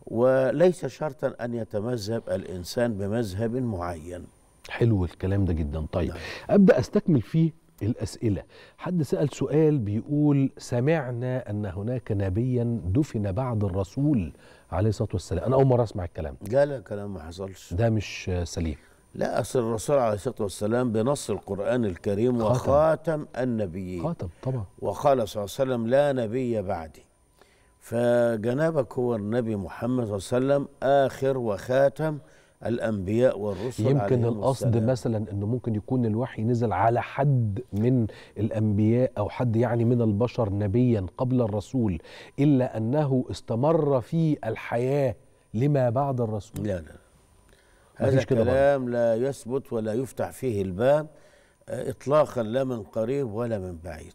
وليس شرطا أن يتمذهب الإنسان بمذهب معين. حلو الكلام ده جدا. طيب نعم. أبدأ أستكمل فيه الأسئلة. حد سأل سؤال بيقول سمعنا أن هناك نبيا دفن بعد الرسول عليه الصلاة والسلام. أنا أول مرة أسمع الكلام ده. لا، كلام ما حصلش، ده مش سليم. لا، أصل الرسول عليه الصلاة والسلام بنص القرآن الكريم خاتم. وخاتم النبيين، خاتم طبعا. وقال صلى الله عليه وسلم لا نبي بعدي، فجنابك هو النبي محمد صلى الله عليه وسلم آخر وخاتم الأنبياء والرسل. يمكن القصد مثلا أنه ممكن يكون الوحي نزل على حد من الأنبياء أو حد يعني من البشر نبيا قبل الرسول، إلا أنه استمر في الحياة لما بعد الرسول. لا لا، هذا كلام لا يثبت ولا يفتح فيه الباب إطلاقا، لا من قريب ولا من بعيد،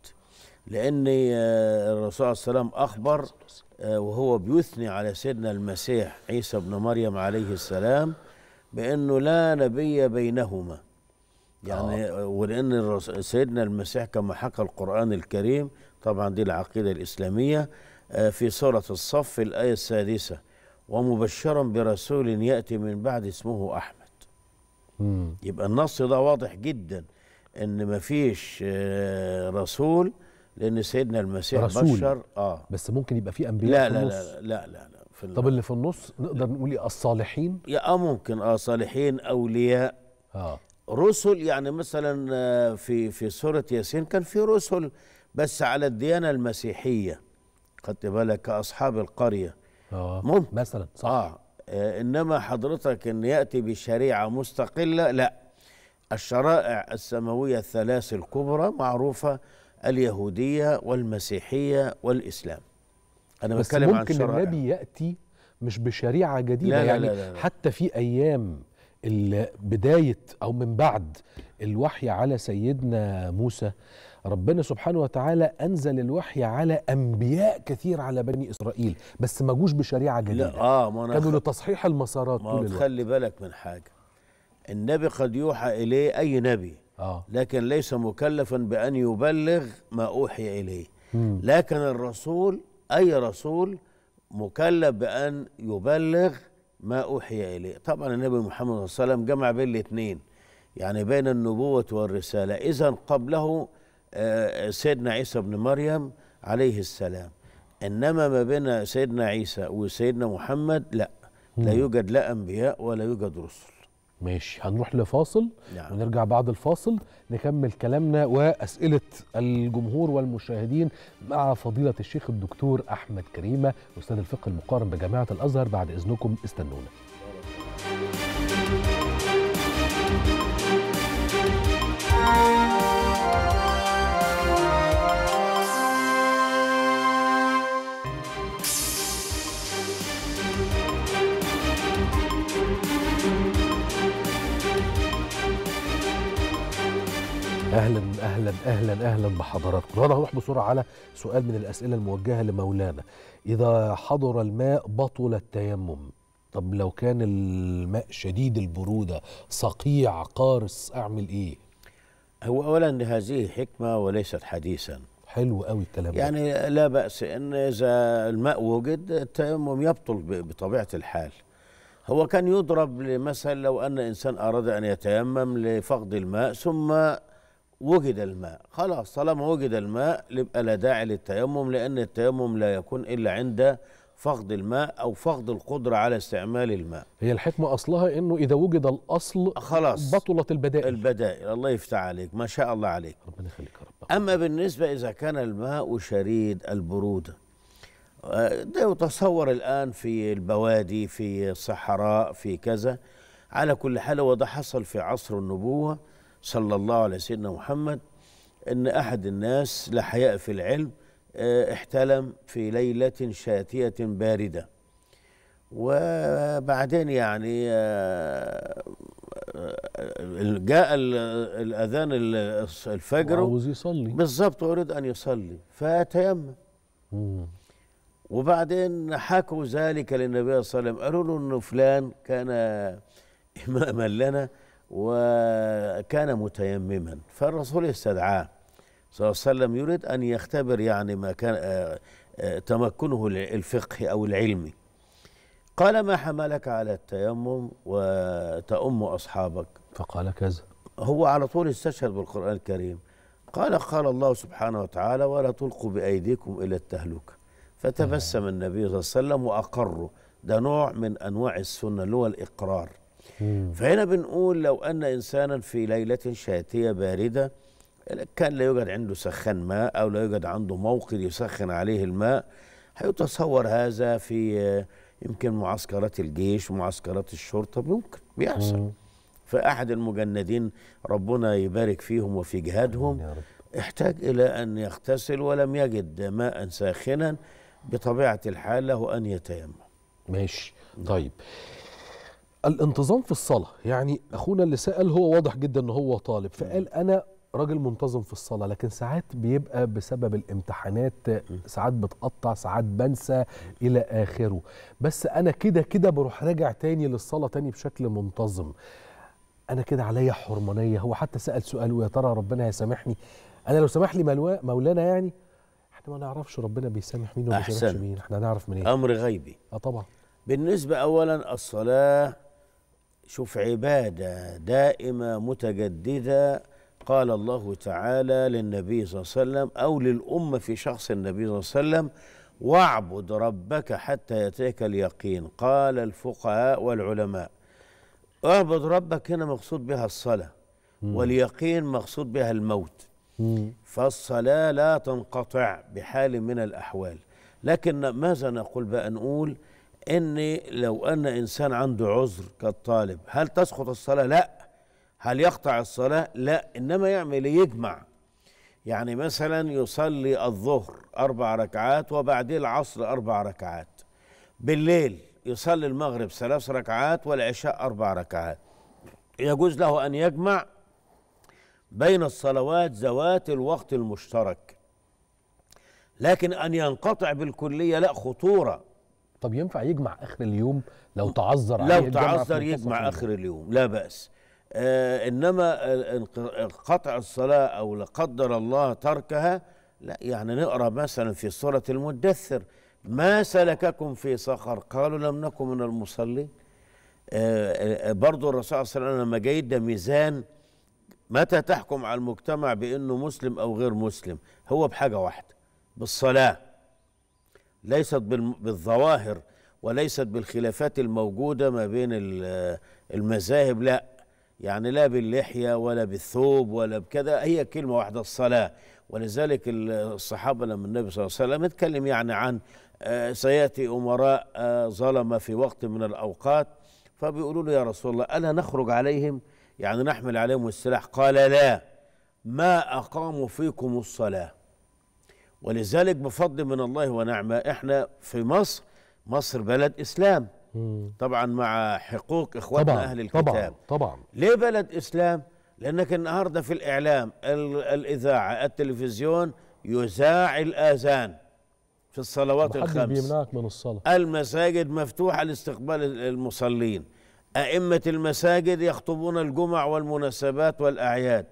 لأن الرسول صلى الله عليه وسلم أخبر وهو بيثني على سيدنا المسيح عيسى بن مريم عليه السلام بأنه لا نبي بينهما، يعني آه. ولأن سيدنا المسيح كما حكى القرآن الكريم، طبعا دي العقيدة الإسلامية، في سورة الصف الآية السادسة ومبشرا برسول يأتي من بعد اسمه أحمد. مم. يبقى النص ده واضح جدا أن مفيش رسول، لأن سيدنا المسيح رسول. بشر اه بس ممكن يبقى في أنبياء لا في النص. لا لا لا لا, لا في طب اللي في النص نقدر نقول الصالحين؟ اه ممكن اه صالحين، أولياء، اه رسل. يعني مثلا في في سورة ياسين كان في رسل بس على الديانة المسيحية، خدت بالك، كأصحاب القرية اه ممكن مثلا صح آه. آه إنما حضرتك إن يأتي بشريعة مستقلة، لا. الشرائع السماوية الثلاث الكبرى معروفة اليهودية والمسيحية والإسلام. أنا بتكلم عن شرائع. ممكن النبي يأتي مش بشريعة جديدة، لا يعني لا لا لا. حتى في أيام بداية أو من بعد الوحي على سيدنا موسى، ربنا سبحانه وتعالى أنزل الوحي على أنبياء كثير على بني إسرائيل، بس ما جوش بشريعة جديدة. لا آه ما أنا كانوا لتصحيح المسارات طول الوقت. خلي بالك من حاجة، النبي قد يوحى إليه أي نبي، آه. لكن ليس مكلفا بأن يبلغ ما أوحي إليه. مم. لكن الرسول، أي رسول مكلف بأن يبلغ ما أوحي إليه. طبعا النبي محمد صلى الله عليه وسلم جمع بين الاثنين، يعني بين النبوة والرسالة. إذا قبله سيدنا عيسى بن مريم عليه السلام، إنما ما بين سيدنا عيسى وسيدنا محمد لا. مم. لا يوجد لا أنبياء ولا يوجد رسل. ماشي، هنروح لفاصل. نعم. ونرجع بعد الفاصل نكمل كلامنا وأسئلة الجمهور والمشاهدين مع فضيلة الشيخ الدكتور أحمد كريمة أستاذ الفقه المقارن بجامعة الأزهر. بعد إذنكم استنونا. اهلا اهلا اهلا اهلا بحضراتكم. وانا هروح بسرعه على سؤال من الاسئله الموجهه لمولانا. اذا حضر الماء بطل التيمم، طب لو كان الماء شديد البروده صقيع قارس اعمل ايه؟ هو اولا هذه حكمه وليست حديثا. حلو قوي الكلام، يعني ده. لا باس ان اذا الماء وجد التيمم يبطل بطبيعه الحال. هو كان يضرب لمثل لو ان انسان اراد ان يتيمم لفقد الماء ثم وجد الماء، خلاص طالما وجد الماء يبقى لا داعي للتيمم، لأن التيمم لا يكون إلا عند فقد الماء أو فقد القدرة على استعمال الماء. هي الحكمة أصلها إنه إذا وجد الأصل خلاص بطلت البدائل. البدائل، الله يفتح عليك، ما شاء الله عليك، ربنا يخليك يا رب. أما بالنسبة إذا كان الماء شديد البرودة، ده يتصور الآن في البوادي في الصحراء في كذا. على كل حال وده حصل في عصر النبوة صلى الله عليه سيدنا محمد، ان احد الناس لا حياء في العلم احتلم في ليله شاتيه بارده، وبعدين يعني جاء الاذان الفجر وعاوز يصلي بالظبط واريد ان يصلي فتيمم. وبعدين حكوا ذلك للنبي صلى الله عليه وسلم، قالوا له ان فلان كان اماما لنا وكان متيمما، فالرسول استدعاه صلى الله عليه وسلم يريد ان يختبر يعني ما كان تمكنه الفقهي او العلمي. قال ما حملك على التيمم وتؤم اصحابك؟ فقال كذا. هو على طول استشهد بالقران الكريم، قال قال الله سبحانه وتعالى ولا تلقوا بايديكم الى التهلكه، فتبسم النبي صلى الله عليه وسلم واقره. ده نوع من انواع السنه اللي هو الاقرار. فهنا بنقول لو أن إنسانا في ليلة شاتية باردة كان لا يوجد عنده سخان ماء أو لا يوجد عنده موقد يسخن عليه الماء، هيتصور هذا في يمكن معسكرات الجيش ومعسكرات الشرطة، ممكن بيحصل. فأحد المجندين ربنا يبارك فيهم وفي جهادهم احتاج إلى أن يغتسل ولم يجد ماء ساخنا، بطبيعة الحال له أن يتيمم. ماشي. طيب الانتظام في الصلاة، يعني أخونا اللي سأل هو واضح جدا أنه هو طالب فقال أنا راجل منتظم في الصلاة، لكن ساعات بيبقى بسبب الامتحانات ساعات بتقطع ساعات بنسى إلى آخره، بس أنا كده كده بروح راجع تاني للصلاة تاني بشكل منتظم، أنا كده عليا حرمانية؟ هو حتى سأل سؤال ويا ترى ربنا هيسامحني؟ أنا لو سمح لي مولانا يعني إحنا ما نعرفش ربنا بيسامح مين وما بيسامحش مين، إحنا هنعرف منين؟ أمر غيبي. أه طبعا. بالنسبة أولا الصلاة شوف عبادة دائمة متجددة، قال الله تعالى للنبي صلى الله عليه وسلم أو للأمة في شخص النبي صلى الله عليه وسلم واعبد ربك حتى يأتيك اليقين، قال الفقهاء والعلماء اعبد ربك هنا مقصود بها الصلاة، واليقين مقصود بها الموت. فالصلاة لا تنقطع بحال من الأحوال. لكن ماذا نقول بقى؟ نقول إن لو أن إنسان عنده عذر كالطالب، هل تسقط الصلاة؟ لا. هل يقطع الصلاة؟ لا. إنما يعمل يجمع يعني مثلا يصلي الظهر أربع ركعات وبعدين العصر أربع ركعات، بالليل يصلي المغرب ثلاث ركعات والعشاء أربع ركعات. يجوز له أن يجمع بين الصلوات ذوات الوقت المشترك، لكن أن ينقطع بالكلية لا، خطورة. طب ينفع يجمع آخر اليوم لو تعذر عليه؟ لو تعذر يجمع آخر اليوم لا بأس، آه إنما قطع الصلاة أو لا قدر الله تركها لا. يعني نقرأ مثلا في سورة المدثر: ما سلككم في صخر؟ قالوا لم نكن من المصلين. آه برضو الرسول صلى الله عليه وسلم لما جاي ده ميزان، متى تحكم على المجتمع بأنه مسلم أو غير مسلم؟ هو بحاجة واحدة، بالصلاة، ليست بالظواهر وليست بالخلافات الموجودة ما بين المذاهب، لا، يعني لا باللحية ولا بالثوب ولا بكذا، هي كلمة واحدة، الصلاة. ولذلك الصحابة لما النبي صلى الله عليه وسلم اتكلم يعني عن سيأتي أمراء ظلم في وقت من الأوقات، فبيقولوا له: يا رسول الله، ألا نخرج عليهم؟ يعني نحمل عليهم السلاح. قال: لا، ما أقاموا فيكم الصلاة. ولذلك بفضل من الله ونعمة احنا في مصر، مصر بلد إسلام طبعا مع حقوق إخواتنا طبعًا أهل الكتاب طبعا طبعا. ليه بلد إسلام؟ لأنك النهاردة في الإعلام، الإذاعة، التلفزيون يذاع الآذان في الصلوات الخمس، من الصلاة. المساجد مفتوحة لاستقبال المصلين، أئمة المساجد يخطبون الجمع والمناسبات والأعياد.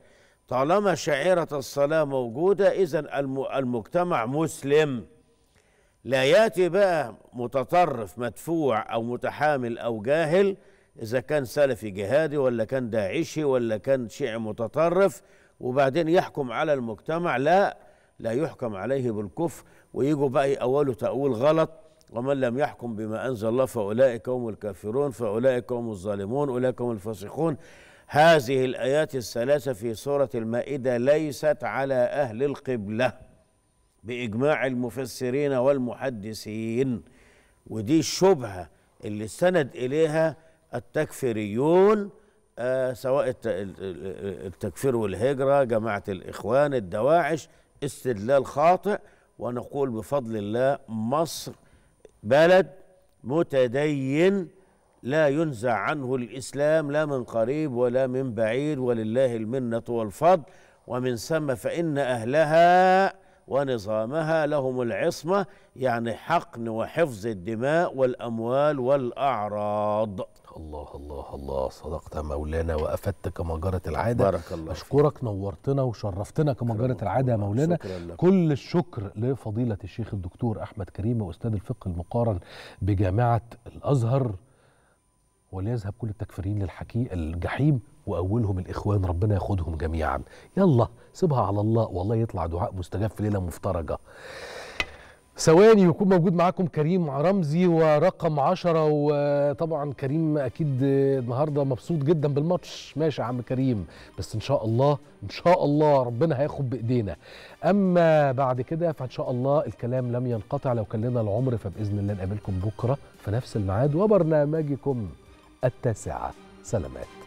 طالما شعيرة الصلاة موجودة، إذن المجتمع مسلم. لا يأتي بقى متطرف مدفوع أو متحامل أو جاهل، إذا كان سلفي جهادي ولا كان داعشي ولا كان شيعي متطرف، وبعدين يحكم على المجتمع. لا، لا يحكم عليه بالكفر، ويجوا بقى يأولوا تأويل غلط: ومن لم يحكم بما أنزل الله فأولئك هم الكافرون، فأولئك هم الظالمون، أولئك هم الفاسقون. هذه الآيات الثلاثة في سورة المائدة ليست على أهل القبلة بإجماع المفسرين والمحدثين، ودي الشبهة اللي استند إليها التكفيريون، آه سواء التكفير والهجرة، جماعة الإخوان، الدواعش، استدلال خاطئ. ونقول بفضل الله مصر بلد متدين لا ينزع عنه الإسلام، لا من قريب ولا من بعيد، ولله المنة والفضل. ومن ثم فإن أهلها ونظامها لهم العصمة، يعني حقن وحفظ الدماء والأموال والأعراض. الله الله الله، صدقت مولانا وأفدت كما جرت العادة. بارك الله، أشكرك، نورتنا وشرفتنا كما جرت العادة يا مولانا. كل الشكر لفضيلة الشيخ الدكتور أحمد كريمة، أستاذ الفقه المقارن بجامعة الأزهر. وليذهب كل التكفيرين للحكي الجحيم، وأولهم الإخوان، ربنا ياخدهم جميعا. يلا سيبها على الله، والله يطلع دعاء مستجاب في ليلة مفترجة. ثواني يكون موجود معاكم كريم رمزي ورقم عشرة. وطبعا كريم أكيد النهاردة مبسوط جدا بالماتش. ماشي يا عم كريم، بس إن شاء الله إن شاء الله ربنا هياخد بإيدينا. أما بعد كده فإن شاء الله الكلام لم ينقطع، لو كان لنا العمر فبإذن الله نقابلكم بكرة في نفس الميعاد وبرنامجكم التاسعة. سلامات.